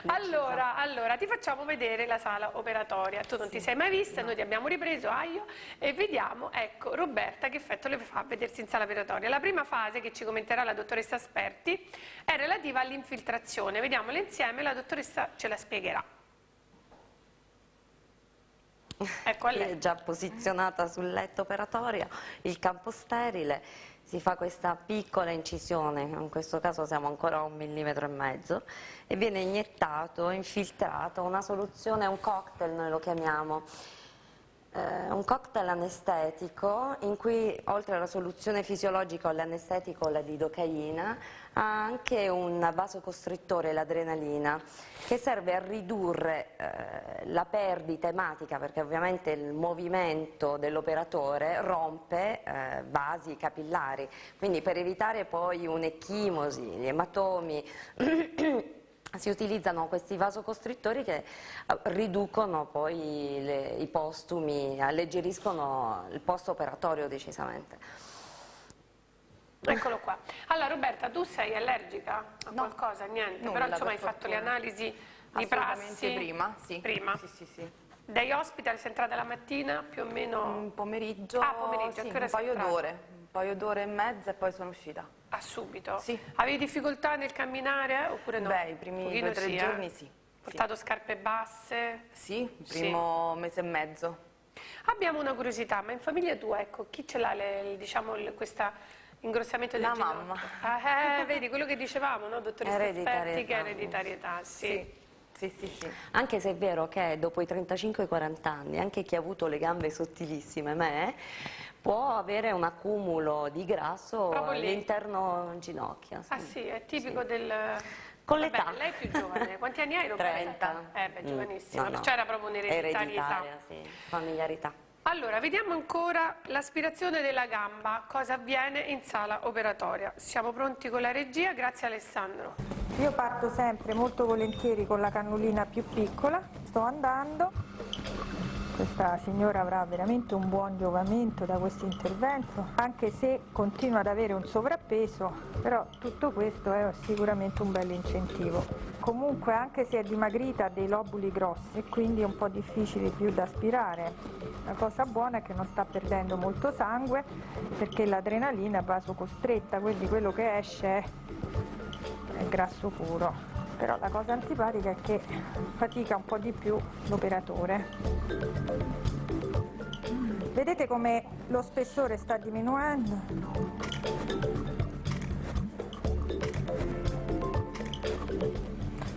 Allora, allora, ti facciamo vedere la sala operatoria. Tu non sì, ti sei mai vista, no. Noi ti abbiamo ripreso, Aio, e vediamo, ecco, Roberta che effetto le fa vedersi in sala operatoria. La prima fase che ci commenterà la dottoressa Sperti è relativa all'infiltrazione. Vediamola insieme, la dottoressa ce la spiegherà. Ecco, a lei. È già posizionata sul letto operatorio, il campo sterile. Si fa questa piccola incisione, in questo caso siamo ancora a un millimetro e mezzo, e viene iniettato, infiltrato, una soluzione, un cocktail noi lo chiamiamo, eh, un cocktail anestetico in cui oltre alla soluzione fisiologica o l'anestetico o la lidocaina ha anche un vasocostrittore, l'adrenalina, che serve a ridurre eh, la perdita ematica, perché ovviamente il movimento dell'operatore rompe eh, vasi capillari, quindi per evitare poi un'ecchimosi, gli ematomi, si utilizzano questi vasocostrittori che riducono poi le, i postumi, alleggeriscono il post-operatorio decisamente. Eccolo qua. Allora Roberta, tu sei allergica a no, qualcosa? Niente, nulla, però insomma hai fortuna. Fatto le analisi di prassi prima, sì. Prima. Sì, sì, sì. Dai ospiti, sei entrata la mattina più o meno? Un pomeriggio, ah, pomeriggio. Sì, un paio d'ore, un paio d'ore e mezza e poi sono uscita. Ah, subito? Sì. Avevi difficoltà nel camminare oppure no? Beh, i primi due o tre sì, giorni eh? Sì. Portato sì. Scarpe basse? Sì, il primo sì. Mese e mezzo. Abbiamo una curiosità, ma in famiglia tua, ecco, chi ce l'ha diciamo le, questa... Ingrossamento della mamma. Ah, eh, vedi quello che dicevamo, no, dottoressa Sperti, che è ereditarietà, sì. Sì. Sì, sì, sì. Anche se è vero che dopo i trentacinque quaranta anni, anche chi ha avuto le gambe sottilissime, me, può avere un accumulo di grasso all'interno ginocchia. Sì. Ah sì, è tipico sì. Del... Con l'età. Lei è più giovane, quanti anni hai Roberta? trenta. Eh beh, giovanissima, mm, no, no. C'era proprio un'ereditarietà. Ereditaria, sì, familiarità. Allora, vediamo ancora l'aspirazione della gamba, cosa avviene in sala operatoria. Siamo pronti con la regia, grazie Alessandro. Io parto sempre molto volentieri con la cannulina più piccola, sto andando. Questa signora avrà veramente un buon giovamento da questo intervento, anche se continua ad avere un sovrappeso, però tutto questo è sicuramente un bel incentivo. Comunque anche se è dimagrita ha dei lobuli grossi, quindi è un po' difficile più da aspirare. La cosa buona è che non sta perdendo molto sangue perché l'adrenalina è vasocostretta, quindi quello che esce è, è grasso puro. Però la cosa antipatica è che fatica un po' di più l'operatore. Vedete come lo spessore sta diminuendo?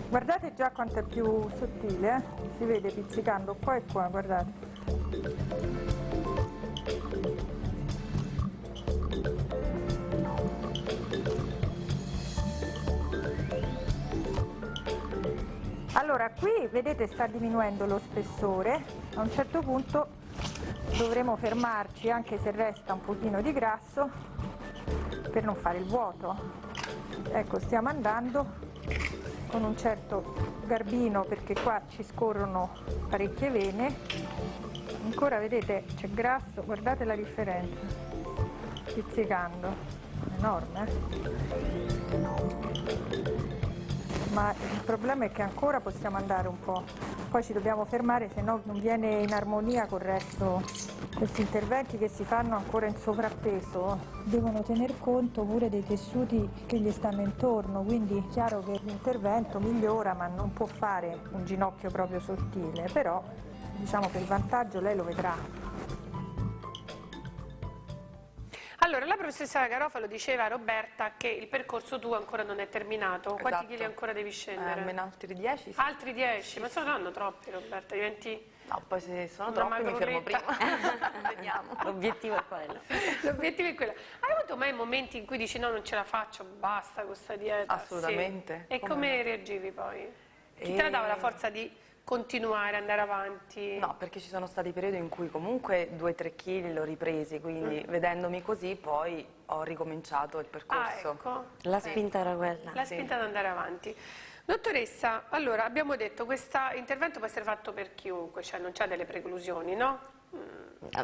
Guardate già quanto è più sottile, eh? Si vede pizzicando qua e qua, guardate. Allora qui vedete sta diminuendo lo spessore, a un certo punto dovremo fermarci anche se resta un pochino di grasso per non fare il vuoto. Ecco, stiamo andando con un certo garbino perché qua ci scorrono parecchie vene, ancora vedete c'è grasso, guardate la differenza, pizzicando, enorme. Eh? Ma il problema è che ancora possiamo andare un po', poi ci dobbiamo fermare, se no non viene in armonia col resto. Questi interventi che si fanno ancora in sovrappeso devono tener conto pure dei tessuti che gli stanno intorno, quindi è chiaro che l'intervento migliora ma non può fare un ginocchio proprio sottile, però diciamo che il vantaggio lei lo vedrà. Allora, la professoressa Garofalo diceva a Roberta che il percorso tuo ancora non è terminato. Quanti esatto. chili ancora devi scendere? Eh, almeno altri dieci. Sì. Altri dieci? Sì, ma sono sì. hanno troppi, Roberta, diventi... No, poi se sono troppi mi fermo prima. Vediamo. L'obiettivo è quello. L'obiettivo è quello. Hai avuto mai momenti in cui dici no, non ce la faccio, basta con sta dieta? Assolutamente. Sì. E come, come reagivi poi? Chi e... te la dava la forza di... continuare, andare avanti? No, perché ci sono stati periodi in cui comunque due o tre chili l'ho ripresi, quindi mm. vedendomi così poi ho ricominciato il percorso. Ah, ecco. La spinta era quella. La sì. spinta ad andare avanti. Dottoressa, allora abbiamo detto che questo intervento può essere fatto per chiunque, cioè non c'è delle preclusioni, no? Mm.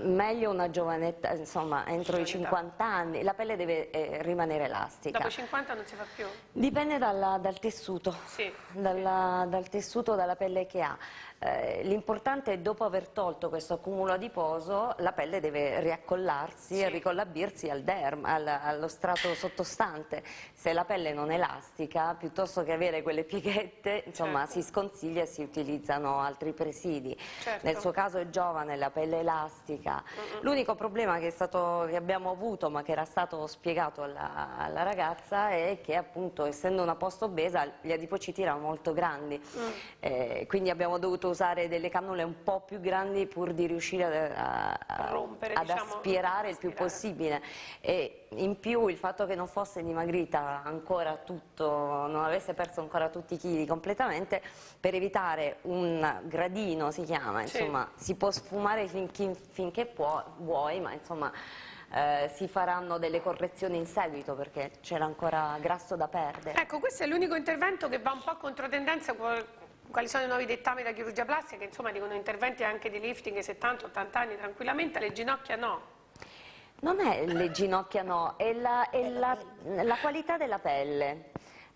Meglio una giovanetta, insomma, entro giovanità. i cinquanta anni, la pelle deve eh, rimanere elastica. Dopo cinquanta non si fa più? Dipende dalla, dal tessuto, sì. Dalla, sì. dal tessuto, dalla pelle che ha. Eh, L'importante è, dopo aver tolto questo accumulo adiposo, la pelle deve riaccollarsi sì. e ricollabirsi al derma, al, allo strato sottostante. Se la pelle non è elastica, piuttosto che avere quelle pieghette, insomma, certo. si sconsiglia e si utilizzano altri presidi. Certo. Nel suo caso è giovane, la pelle elastica. Mm-mm. L'unico problema che, è stato, che abbiamo avuto, ma che era stato spiegato alla, alla ragazza, è che appunto, essendo una post-obesa, gli adipociti erano molto grandi, mm. eh, quindi abbiamo dovuto usare delle cannule un po' più grandi pur di riuscire a, a, a rompere, ad diciamo, aspirare il più possibile, e in più il fatto che non fosse dimagrita ancora tutto, non avesse perso ancora tutti i chili completamente, per evitare un gradino si chiama, insomma sì. si può sfumare fin, fin, finché può, vuoi, ma insomma Eh, si faranno delle correzioni in seguito perché c'era ancora grasso da perdere. Ecco, questo è l'unico intervento che va un po' contro tendenza. Quali sono i nuovi dettami della chirurgia plastica, che insomma dicono interventi anche di lifting settanta ottanta anni tranquillamente, le ginocchia no. Non è le ginocchia no, è la, è la, la qualità della pelle.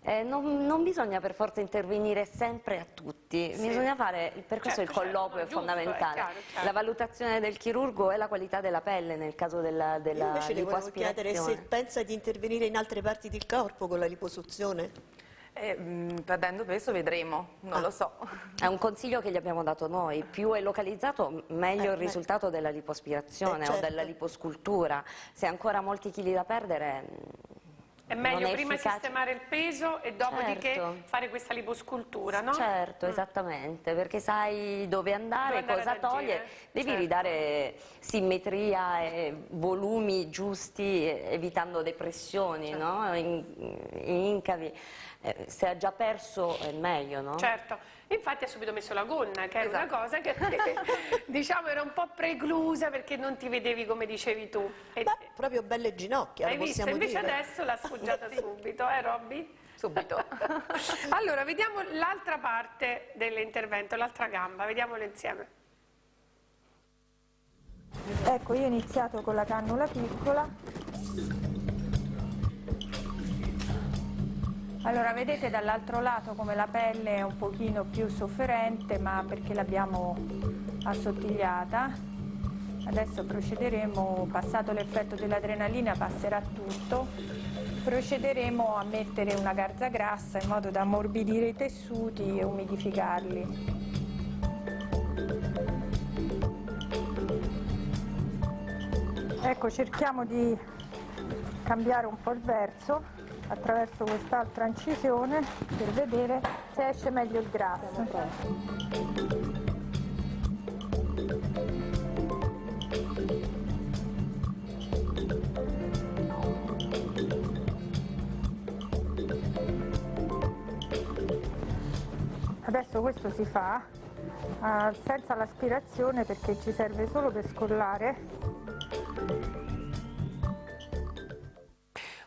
Eh, non, non bisogna per forza intervenire sempre a tutti, sì. bisogna fare, per questo certo, il colloquio certo, è fondamentale, è chiaro, è chiaro. La valutazione del chirurgo è la qualità della pelle nel caso della lipoaspirazione. Invece le volevo chiedere se pensa di intervenire in altre parti del corpo con la liposuzione. Eh, perdendo peso vedremo, non ah. lo so. È un consiglio che gli abbiamo dato noi, più è localizzato meglio eh, il risultato eh. della lipoaspirazione eh, certo. o della liposcultura. Se ancora molti chili da perdere... È meglio è prima efficace. sistemare il peso e dopodiché certo. fare questa liposcultura, no? Certo, mm. esattamente, perché sai dove andare, dove andare cosa togliere, devi certo. ridare simmetria e volumi giusti, evitando depressioni, certo. no? In, incavi. Se ha già perso è meglio, no? Certo, infatti ha subito messo la gonna, che era esatto. una cosa che diciamo era un po' preclusa perché non ti vedevi come dicevi tu. Beh, proprio belle ginocchia, hai visto? Invece dire. adesso l'ha sfoggiata subito, eh Robby? Subito. Allora, vediamo l'altra parte dell'intervento, l'altra gamba, vediamolo insieme. Ecco, io ho iniziato con la cannula piccola. Allora, vedete dall'altro lato come la pelle è un pochino più sofferente, ma perché l'abbiamo assottigliata. Adesso procederemo, passato l'effetto dell'adrenalina passerà tutto, procederemo a mettere una garza grassa in modo da ammorbidire i tessuti e umidificarli. Ecco, cerchiamo di cambiare un po' il verso attraverso quest'altra incisione per vedere se esce meglio il grasso. Adesso questo si fa uh, senza l'aspirazione perché ci serve solo per scollare.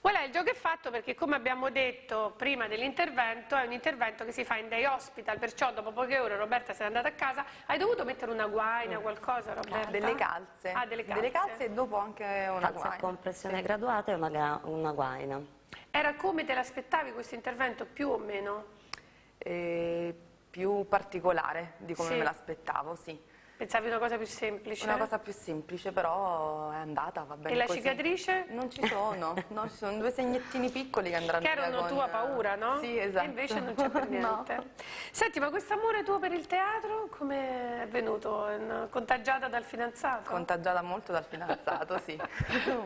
Voilà, il gioco è fatto perché, come abbiamo detto prima dell'intervento, è un intervento che si fa in day hospital, perciò dopo poche ore Roberta se n'è andata a casa. Hai dovuto mettere una guaina, qualcosa, Roberta? Delle calze. Ah, delle calze. Delle calze e dopo anche una calze guaina. a compressione sì. graduata e una, una guaina. Era come te l'aspettavi questo intervento, più o meno? Eh, più particolare di come sì. me l'aspettavo, sì. Pensavi una cosa più semplice? Una cosa più semplice, però è andata, va bene. E la così. Cicatrice? Non ci sono, no, ci sono due segnettini piccoli che andranno via. Che erano con... tua paura, no? Sì, esatto. E invece non c'è per niente. No. Senti, ma questo amore tuo per il teatro come è venuto? Contagiata dal fidanzato? Contagiata molto dal fidanzato, sì,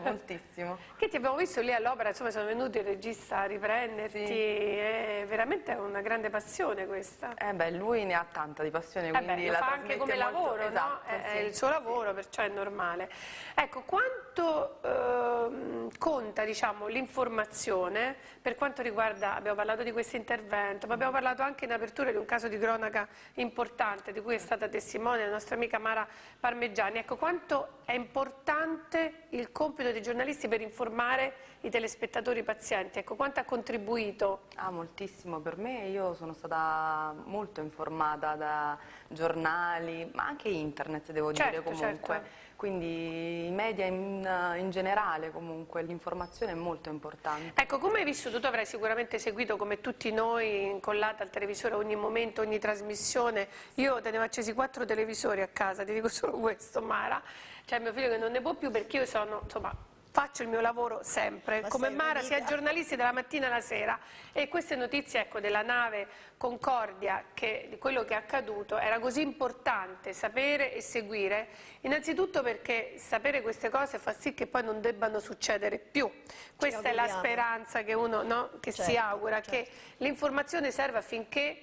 moltissimo. Che ti abbiamo visto lì all'opera, insomma sono venuti il regista a riprenderti, sì. È veramente una grande passione questa. Eh beh, lui ne ha tanta di passione, eh quindi beh, lo la fa anche come molto... lavoro. Esatto, no? È, sì, è il suo lavoro, sì. Perciò è normale. Ecco, quanto eh, conta, diciamo, l'informazione per quanto riguarda, abbiamo parlato di questo intervento, ma abbiamo parlato anche in apertura di un caso di cronaca importante di cui è stata testimone la nostra amica Mara Parmegiani. Ecco, quanto è importante il compito dei giornalisti per informare i telespettatori, i pazienti, ecco, quanto ha contribuito? Ah, moltissimo per me, io sono stata molto informata da giornali, ma anche internet, devo certo, dire comunque, certo. Quindi i media in, in generale comunque, l'informazione è molto importante. Ecco, come hai vissuto? Tu avrai sicuramente seguito come tutti noi, incollata al televisore ogni momento, ogni trasmissione, io tenevo accesi quattro televisori a casa, ti dico solo questo Mara, cioè mio figlio che non ne può più perché io sono, insomma... Faccio il mio lavoro sempre, ma come Mara sia giornalista dalla mattina alla sera, e queste notizie, ecco, della nave Concordia, che, di quello che è accaduto, era così importante sapere e seguire, innanzitutto perché sapere queste cose fa sì che poi non debbano succedere più. Questa è la speranza che uno, no, che certo, si augura, certo. Che l'informazione serva affinché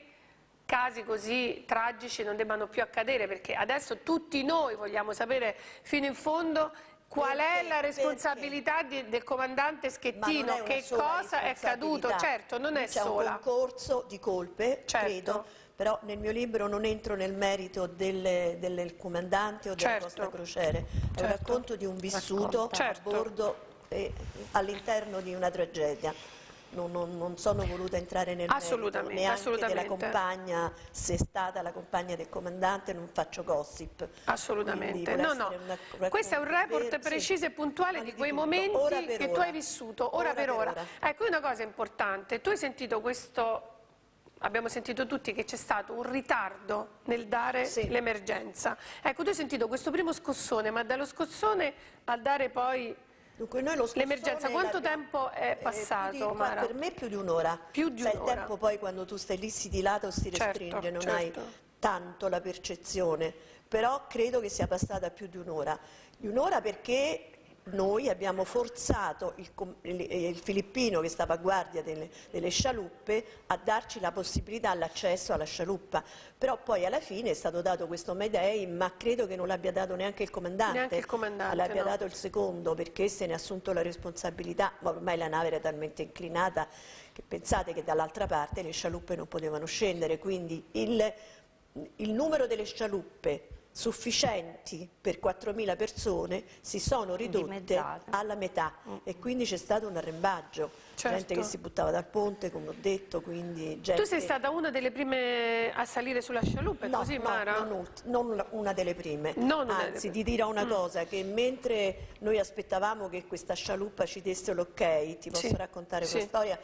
casi così tragici non debbano più accadere, perché adesso tutti noi vogliamo sapere fino in fondo qual è la responsabilità di, del comandante Schettino, che cosa è accaduto, certo, non è sola. C'è un concorso di colpe, certo. Credo, però nel mio libro non entro nel merito del, del comandante o della certo. Costa crociere, certo. È un racconto di un vissuto certo. A bordo e all'interno di una tragedia. Non, non, non sono voluta entrare nel merito neanche della compagna, se è stata la compagna del comandante non faccio gossip, assolutamente no, no. Una, questo è un report per, preciso sì, e puntuale di quei tutto. Momenti che ora. Tu hai vissuto ora, ora per ora, ora. Ecco, una cosa importante, tu hai sentito questo, abbiamo sentito tutti che c'è stato un ritardo nel dare sì. L'emergenza, ecco, tu hai sentito questo primo scossone, ma dallo scossone al dare poi l'emergenza, quanto tempo è passato? Eh, di, Mara? Per me più di un'ora. Più di un'ora. Il tempo poi quando tu stai lì si dilata o si restringe, certo, non certo. Hai tanto la percezione, però credo che sia passata più di un'ora. Di un'ora perché noi abbiamo forzato il, il, il filippino che stava a guardia delle, delle scialuppe a darci la possibilità, all'accesso alla scialuppa, però poi alla fine è stato dato questo Mayday, ma credo che non l'abbia dato neanche il comandante, neanche il comandante l'abbia no. Dato il secondo, perché se ne è assunto la responsabilità, ma ormai la nave era talmente inclinata che pensate che dall'altra parte le scialuppe non potevano scendere, quindi il, il numero delle scialuppe sufficienti per quattromila persone si sono ridotte alla metà e quindi c'è stato un arrembaggio, certo. Gente che si buttava dal ponte come ho detto, quindi gente... Tu sei stata una delle prime a salire sulla scialuppa, no, così no, Mara? Non, non una delle prime, non anzi delle prime. Ti dirò una mm. cosa, che mentre noi aspettavamo che questa scialuppa ci desse l'ok, ti posso sì. Raccontare sì. Questa storia?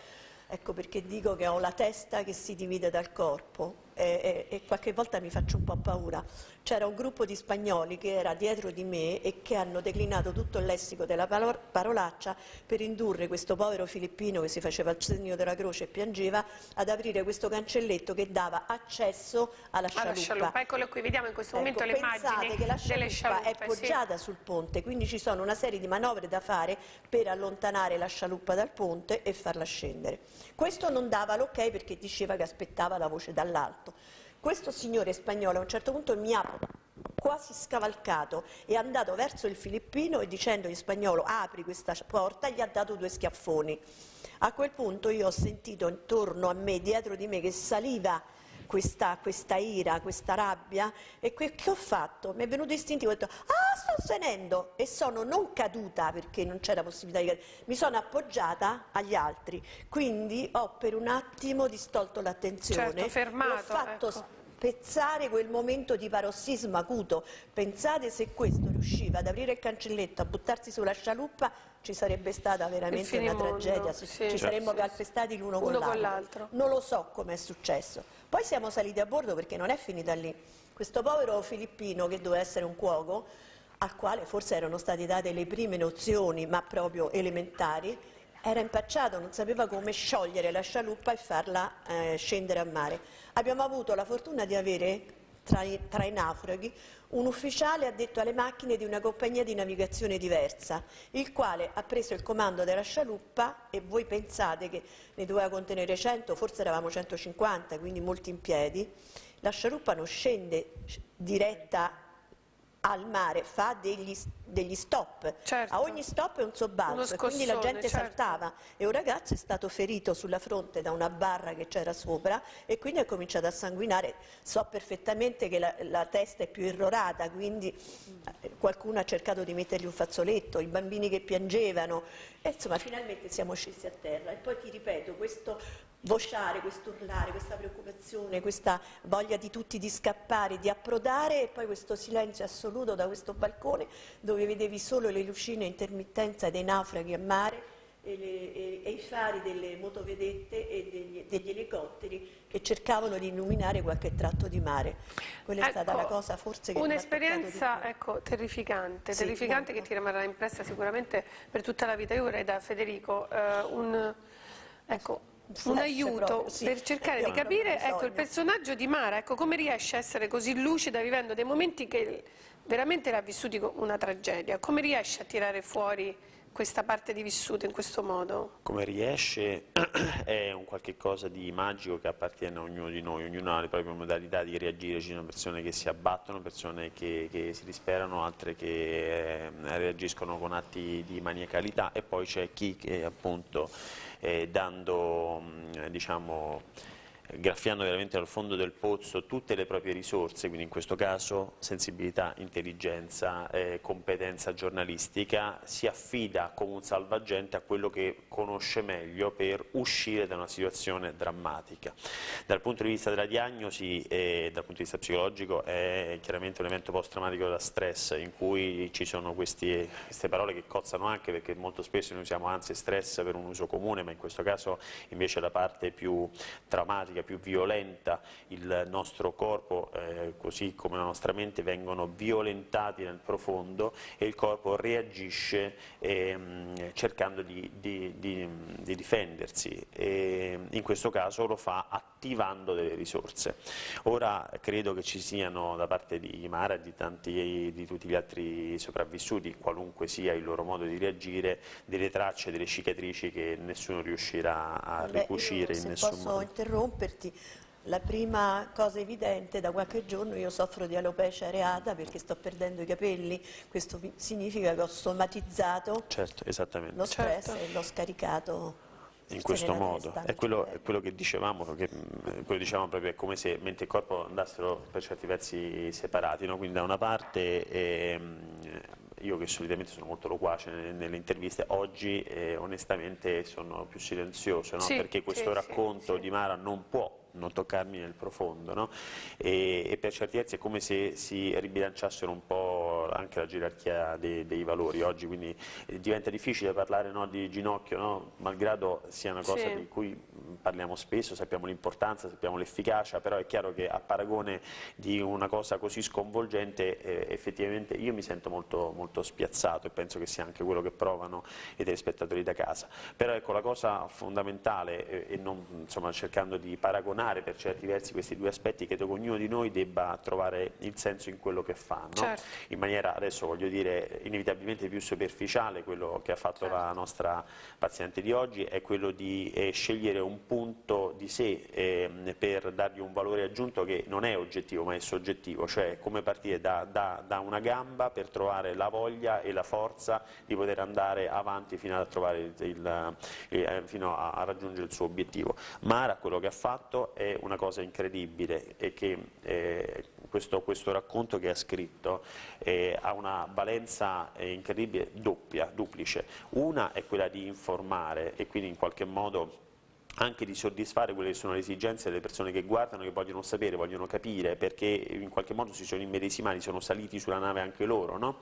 Ecco perché dico che ho la testa che si divide dal corpo e, e, e qualche volta mi faccio un po' paura. C'era un gruppo di spagnoli che era dietro di me e che hanno declinato tutto il lessico della parolaccia per indurre questo povero filippino che si faceva il segno della croce e piangeva ad aprire questo cancelletto che dava accesso alla scialuppa. Alla scialuppa. Eccolo qui, vediamo in questo ecco, momento le immagini che la delle scialuppa è poggiata sì. Sul ponte, quindi ci sono una serie di manovre da fare per allontanare la scialuppa dal ponte e farla scendere. Questo non dava l'ok perché diceva che aspettava la voce dall'alto. Questo signore spagnolo a un certo punto mi ha quasi scavalcato, è andato verso il filippino e dicendo in spagnolo apri questa porta, gli ha dato due schiaffoni. A quel punto io ho sentito intorno a me, dietro di me, che saliva questa, questa ira, questa rabbia, e quel che ho fatto? Mi è venuto istintivo, ho detto ah sto sostenendo, e sono non caduta perché non c'era possibilità di cadere, mi sono appoggiata agli altri, quindi ho per un attimo distolto l'attenzione, certo, fermato, e ho fatto ecco. Spezzare quel momento di parossismo acuto. Pensate se questo riusciva ad aprire il cancelletto, a buttarsi sulla scialuppa, ci sarebbe stata veramente una mondo, tragedia, sì, ci certo. Saremmo calpestati l'uno con l'altro. Non lo so come è successo. Poi siamo saliti a bordo perché non è finita lì. Questo povero filippino, che doveva essere un cuoco, al quale forse erano state date le prime nozioni, ma proprio elementari, era impacciato, non sapeva come sciogliere la scialuppa e farla eh, scendere a mare. Abbiamo avuto la fortuna di avere tra i, tra i naufraghi un ufficiale addetto alle macchine di una compagnia di navigazione diversa, il quale ha preso il comando della scialuppa, e voi pensate che ne doveva contenere cento, forse eravamo centocinquanta, quindi molti in piedi. La scialuppa non scende diretta al mare, fa degli, degli stop, certo. A ogni stop è un sobbalzo, quindi la gente, certo, saltava, e un ragazzo è stato ferito sulla fronte da una barra che c'era sopra e quindi ha cominciato a sanguinare. So perfettamente che la, la testa è più irrorata, quindi qualcuno ha cercato di mettergli un fazzoletto, i bambini che piangevano, e insomma finalmente siamo scesi a terra. E poi ti ripeto, questo vociare, questo urlare, questa preoccupazione, questa voglia di tutti di scappare, di approdare, e poi questo silenzio assoluto da questo balcone dove vedevi solo le lucine a intermittenza dei naufraghi a mare e, le, e, e i fari delle motovedette e degli, degli elicotteri che cercavano di illuminare qualche tratto di mare. Quella è, ecco, stata la cosa forse che un'esperienza, ecco, terrificante, sì, terrificante, molto, che ti rimarrà impressa sicuramente per tutta la vita. Io vorrei da Federico eh, un... ecco, un aiuto proprio, sì, per cercare di capire, ecco, il personaggio di Mara, ecco, come riesce a essere così lucida vivendo dei momenti che veramente l'ha vissuti come una tragedia. Come riesce a tirare fuori questa parte di vissuto in questo modo? Come riesce è un qualche cosa di magico che appartiene a ognuno di noi. Ognuno ha le proprie modalità di reagire. Ci sono persone che si abbattono, persone che, che si disperano, altre che eh, reagiscono con atti di maniacalità, e poi c'è chi che appunto Eh, dando, diciamo, graffiando veramente dal fondo del pozzo tutte le proprie risorse, quindi in questo caso sensibilità, intelligenza, eh, competenza giornalistica, si affida come un salvagente a quello che conosce meglio per uscire da una situazione drammatica. Dal punto di vista della diagnosi e dal punto di vista psicologico è chiaramente un evento post-traumatico da stress, in cui ci sono questi, queste parole che cozzano anche, perché molto spesso noi usiamo ansia e stress per un uso comune, ma in questo caso invece la parte più traumatica, più violenta, il nostro corpo eh, così come la nostra mente vengono violentati nel profondo, e il corpo reagisce eh, cercando di, di, di, di difendersi, e in questo caso lo fa attivando delle risorse. Ora credo che ci siano da parte di Mara e di, tanti, di tutti gli altri sopravvissuti, qualunque sia il loro modo di reagire, delle tracce, delle cicatrici che nessuno riuscirà a Beh, ricucire in nessun modo. La prima cosa evidente, da qualche giorno io soffro di alopecia areata perché sto perdendo i capelli. Questo significa che ho somatizzato, certo, esattamente, lo stress, certo, e l'ho scaricato in questo modo. È quello, è quello che dicevamo, che, quello dicevamo proprio, è come se mente e corpo andassero per certi versi separati, no? Quindi da una parte ehm, io, che solitamente sono molto loquace nelle, nelle interviste, oggi eh, onestamente sono più silenzioso, no? Sì, perché questo sì, racconto sì, di Mara non può non toccarmi nel profondo, no? e, e per certi versi è come se si ribilanciassero un po' anche la gerarchia dei, dei valori oggi, quindi eh, diventa difficile parlare, no, di ginocchio, no? Malgrado sia una cosa, sì, di cui parliamo spesso, sappiamo l'importanza, sappiamo l'efficacia, però è chiaro che a paragone di una cosa così sconvolgente eh, effettivamente io mi sento molto, molto spiazzato, e penso che sia anche quello che provano i telespettatori da casa. Però ecco, la cosa fondamentale, eh, e non, insomma, cercando di paragonare per certi versi questi due aspetti, credo che ognuno di noi debba trovare il senso in quello che fa, no? Certo. In maniera, adesso voglio dire, inevitabilmente più superficiale. Quello che ha fatto, certo, la nostra paziente di oggi è quello di eh, scegliere un punto di sé eh, per dargli un valore aggiunto che non è oggettivo ma è soggettivo, cioè come partire da, da, da una gamba per trovare la voglia e la forza di poter andare avanti fino a trovare il, il, eh, fino a, a raggiungere il suo obiettivo. Mara, quello che ha fatto è una cosa incredibile, e che eh, questo, questo racconto che ha scritto eh, ha una valenza eh, incredibile, doppia, duplice. Una è quella di informare, e quindi in qualche modo anche di soddisfare quelle che sono le esigenze delle persone che guardano, che vogliono sapere, vogliono capire, perché in qualche modo si sono immedesimati, sono saliti sulla nave anche loro, no?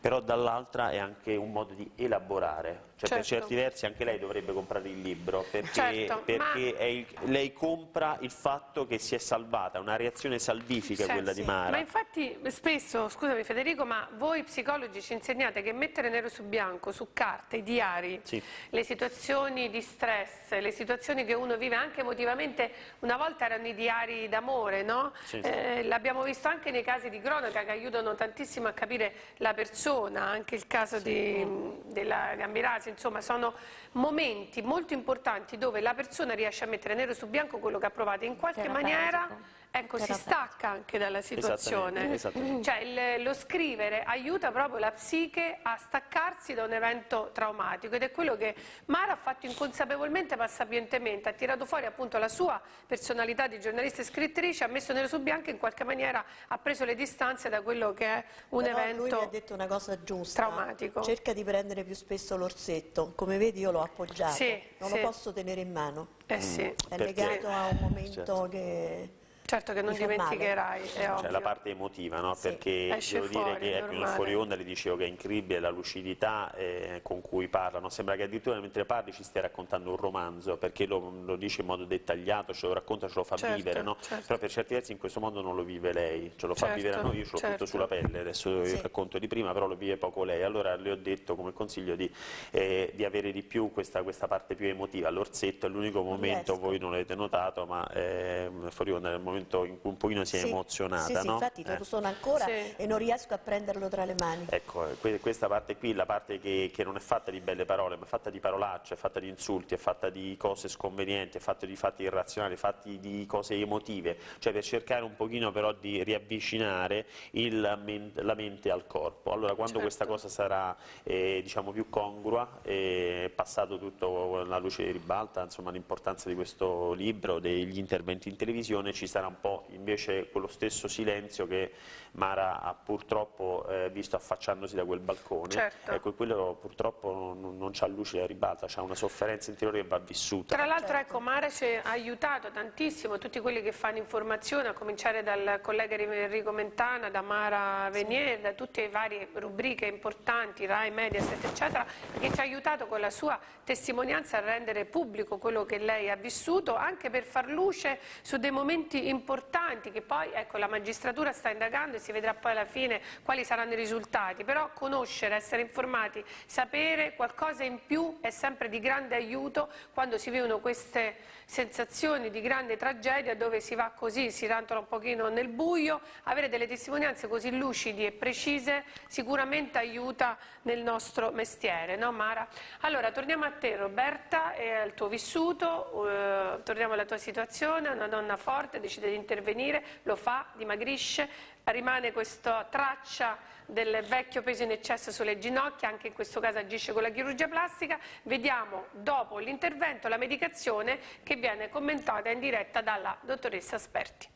però dall'altra è anche un modo di elaborare, cioè certo. per certi versi anche lei dovrebbe comprare il libro, perché, certo, perché ma... è il, lei compra il fatto che si è salvata, una reazione salvifica certo, quella sì. di Mara. Ma infatti spesso, scusami Federico, ma voi psicologi ci insegnate che mettere nero su bianco, su carte, i diari, sì. le situazioni di stress, le situazioni che uno vive anche emotivamente, una volta erano i diari d'amore, no? Sì, sì. Eh, l'abbiamo visto anche nei casi di cronaca che aiutano tantissimo a capire la persona, anche il caso sì. di, della Gambirasi, insomma sono momenti molto importanti dove la persona riesce a mettere nero su bianco quello che ha provato, in qualche maniera ecco, si stacca anche dalla situazione, esattamente, esattamente. Cioè il, lo scrivere aiuta proprio la psiche a staccarsi da un evento traumatico, ed è quello che Mara ha fatto inconsapevolmente ma sapientemente, ha tirato fuori appunto la sua personalità di giornalista e scrittrice, ha messo nero su bianco e in qualche maniera ha preso le distanze da quello che è un Però evento lui mi ha detto una cosa giusta, traumatico. Cerca di prendere più spesso l'orsetto, come vedi io l'ho appoggiato, sì, non sì. lo posso tenere in mano, eh, sì. è Perché? legato a un momento certo. che... Certo che non dimenticherai, è cioè, ovvio. La parte emotiva, no? Sì. Perché Esce devo fuori, dire che è più fuori onda, le dicevo che è incredibile la lucidità eh, con cui parlano. Sembra che addirittura mentre parli ci stia raccontando un romanzo, perché lo, lo dice in modo dettagliato, ce lo racconta, ce lo fa certo, vivere, no? Certo. Però per certi versi in questo modo non lo vive lei, ce lo certo, fa vivere a noi, io ce lo certo. butto sulla pelle, adesso sì. vi racconto di prima, però lo vive poco lei. Allora le ho detto come consiglio di, eh, di avere di più questa, questa parte più emotiva. L'orsetto è l'unico momento, non voi non l'avete notato, ma eh, fuori onda nel momento in cui un pochino si è sì, emozionata, sì, sì, no? Infatti lo eh. sono ancora sì. e non riesco a prenderlo tra le mani. Ecco, questa parte qui, la parte che, che non è fatta di belle parole, ma è fatta di parolacce, è fatta di insulti, è fatta di cose sconvenienti, è fatta di fatti irrazionali, è fatta di cose emotive, cioè per cercare un pochino però di riavvicinare il men la mente al corpo. Allora quando certo. questa cosa sarà eh, diciamo più congrua, è eh, passato tutto alla luce di ribalta, insomma l'importanza di questo libro, degli interventi in televisione, ci sarà un po' invece quello stesso silenzio che Mara ha purtroppo eh, visto affacciandosi da quel balcone, certo. ecco, quello purtroppo non, non c'ha luce da ribalta, c'ha una sofferenza interiore che va vissuta. Tra l'altro certo. ecco, Mara ci ha aiutato tantissimo, tutti quelli che fanno informazione, a cominciare dal collega Enrico Mentana, da Mara Venier, sì. da tutte le varie rubriche importanti, RAI, Mediaset eccetera, che ci ha aiutato con la sua testimonianza a rendere pubblico quello che lei ha vissuto, anche per far luce su dei momenti importanti che poi ecco, la magistratura sta indagando e si vedrà poi alla fine quali saranno i risultati, però conoscere, essere informati, sapere qualcosa in più è sempre di grande aiuto quando si vivono queste sensazioni di grande tragedia dove si va così, si rantola un pochino nel buio. Avere delle testimonianze così lucidi e precise sicuramente aiuta nel nostro mestiere, no Mara? Allora torniamo a te Roberta e al tuo vissuto, eh, torniamo alla tua situazione, una donna forte, decide di intervenire, lo fa, dimagrisce, rimane questa traccia del vecchio peso in eccesso sulle ginocchia, anche in questo caso agisce con la chirurgia plastica. Vediamo dopo l'intervento la medicazione che viene commentata in diretta dalla dottoressa Sperti.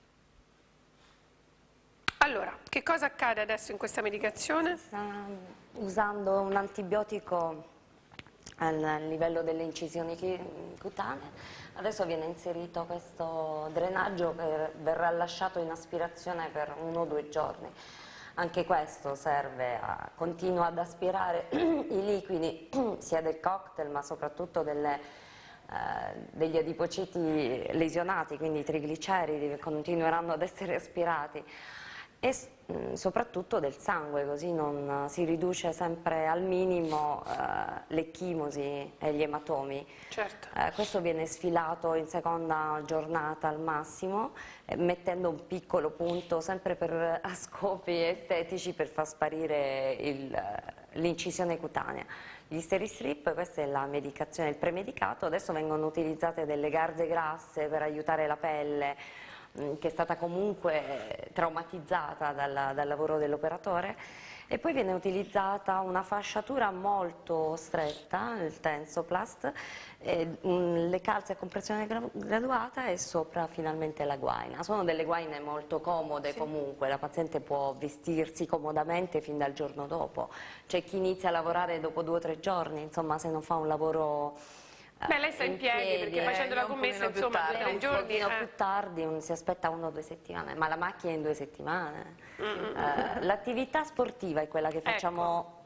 Allora, che cosa accade adesso in questa medicazione? Sta usando un antibiotico a livello delle incisioni cutanee. Adesso viene inserito questo drenaggio che verrà lasciato in aspirazione per uno o due giorni. Anche questo serve a continua ad aspirare i liquidi sia del cocktail ma soprattutto delle, eh, degli adipociti lesionati, quindi i trigliceridi che continueranno ad essere aspirati, e mh, soprattutto del sangue, così non si riduce sempre al minimo eh, le chimosi e gli ematomi. Certo. Eh, questo viene sfilato in seconda giornata al massimo, eh, mettendo un piccolo punto sempre per, a scopi estetici, per far sparire l'incisione cutanea. Gli Steri-Strip, questa è la medicazione, il premedicato. Adesso vengono utilizzate delle garze grasse per aiutare la pelle, che è stata comunque traumatizzata dalla, dal lavoro dell'operatore, e poi viene utilizzata una fasciatura molto stretta, il Tensoplast, e, mh, le calze a compressione gra graduata e sopra finalmente la guaina. Sono delle guaine molto comode, sì. comunque la paziente può vestirsi comodamente fin dal giorno dopo, c'è chi inizia a lavorare dopo due o tre giorni, insomma se non fa un lavoro Beh, lei sta in, in piedi, piedi perché eh, facendo la commessa, insomma, tre giorni eh. più tardi, un, si aspetta uno o due settimane, ma la macchina è in due settimane. Mm-hmm. eh, l'attività sportiva è quella che facciamo... Ecco.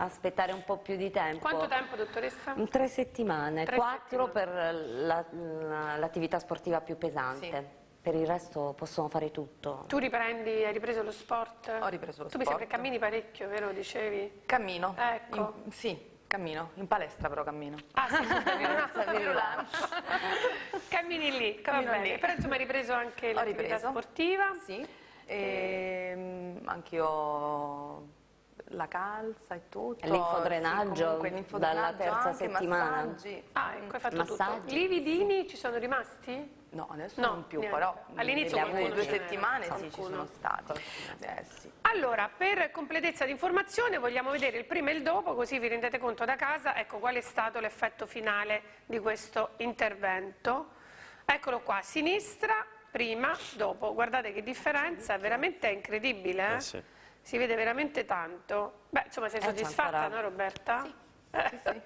Aspettare un po' più di tempo. Quanto tempo, dottoressa? Tre settimane, Tre quattro settimane. Per l'attività la, sportiva più pesante. Sì. Per il resto possono fare tutto. Tu riprendi, hai ripreso lo sport? Ho ripreso lo tu sport. Tu mi sembra che cammini parecchio, vero? Dicevi? Cammino. Ecco. In, sì, cammino. In palestra però cammino. Ah sì, sul cammino. Cammini lì, cammino lì. Però insomma hai ripreso anche l'attività sportiva. Sì. E... anche io... la calza e tutto, l'infodrenaggio sì, dalla terza anche, settimana massaggi. Ah, ecco, hai fatto massaggi. Tutto. Lividini sì. Ci sono rimasti? No, adesso no, non più, neanche. Però all'inizio due c'era. Settimane sì, sì, ci sono state. Eh, sì. Allora, per completezza di informazione vogliamo vedere il prima e il dopo, così vi rendete conto da casa, ecco, qual è stato l'effetto finale di questo intervento. Eccolo qua, sinistra, prima, dopo. Guardate che differenza, veramente è incredibile, eh? Eh sì. Si vede veramente tanto. Beh, insomma, sei soddisfatta, no Roberta? Sì. Eh, sì.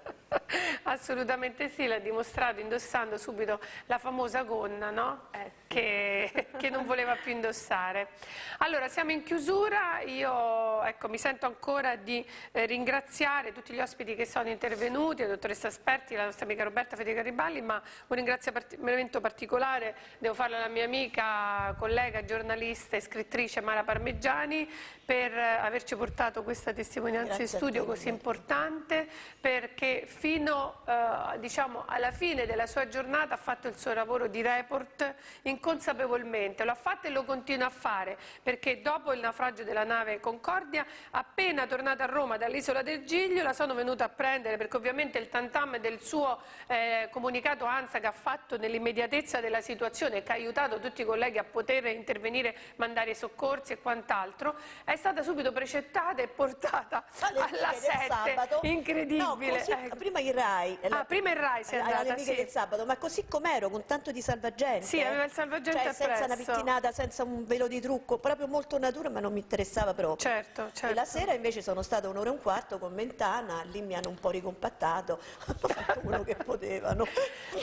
Assolutamente sì, l'ha dimostrato indossando subito la famosa gonna, no? Eh, sì. che, che non voleva più indossare. Allora, siamo in chiusura, io ecco, mi sento ancora di eh, ringraziare tutti gli ospiti che sono intervenuti, la dottoressa Sperti, la nostra amica Roberta, Federico Aniballi, ma un ringraziamento particolare devo farlo alla mia amica, collega, giornalista e scrittrice Mara Parmegiani per averci portato questa testimonianza in studio così importante, perché fino eh, diciamo, alla fine della sua giornata ha fatto il suo lavoro di report inconsapevolmente, lo ha fatto e lo continua a fare, perché dopo il naufragio della nave Concordia, appena tornata a Roma dall'isola del Giglio, la sono venuta a prendere, perché ovviamente il tantam del suo eh, comunicato ANSA che ha fatto nell'immediatezza della situazione, che ha aiutato tutti i colleghi a poter intervenire, mandare i soccorsi e quant'altro, è stata subito precettata e portata alla sette, incredibile. No, così, ecco. Prima il RAI, la, ah, prima il RAI si è andata, alle amiche sì. Del sabato, ma così com'ero con tanto di salvagente, sì, aveva il salvagente cioè, senza una pettinata, senza un velo di trucco, proprio molto natura, ma non mi interessava proprio. Certo, certo. E la sera invece sono stata un'ora e un quarto con Mentana, lì mi hanno un po' ricompattato, hanno fatto quello che potevano.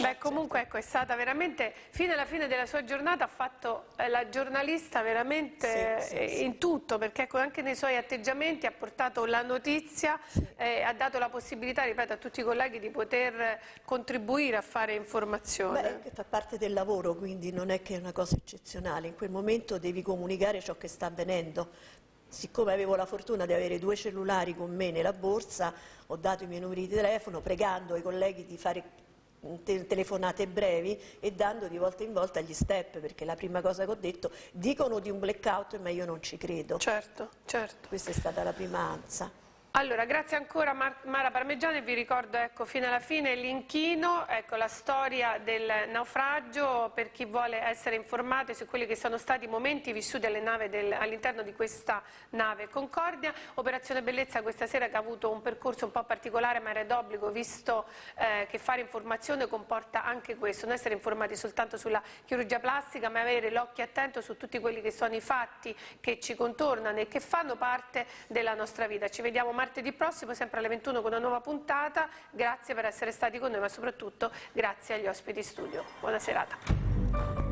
Beh, comunque ecco, è stata veramente, fino alla fine della sua giornata ha fatto eh, la giornalista veramente sì, eh, sì, in sì. Tutto, perché ecco, anche nei suoi atteggiamenti ha portato la notizia, sì. eh, ha dato la possibilità ripeto a tutti i colleghi di poter contribuire a fare informazione. Beh, fa parte del lavoro, quindi non è che è una cosa eccezionale, in quel momento devi comunicare ciò che sta avvenendo. Siccome avevo la fortuna di avere due cellulari con me nella borsa, ho dato i miei numeri di telefono pregando ai colleghi di fare Te telefonate brevi e dando di volta in volta gli step, perché la prima cosa che ho detto, dicono di un blackout ma io non ci credo. Certo, certo. Questa è stata la prima ANSA. Allora, grazie ancora Mar Mara Parmegiani, vi ricordo ecco, fino alla fine l'inchino, ecco, la storia del naufragio per chi vuole essere informato su quelli che sono stati i momenti vissuti all'interno di questa nave Concordia. Operazione Bellezza questa sera che ha avuto un percorso un po' particolare ma era d'obbligo visto eh, che fare informazione comporta anche questo, non essere informati soltanto sulla chirurgia plastica ma avere l'occhio attento su tutti quelli che sono i fatti che ci contornano e che fanno parte della nostra vita. Ci vediamo martedì prossimo, sempre alle ventuno con una nuova puntata, grazie per essere stati con noi ma soprattutto grazie agli ospiti studio. Buona serata.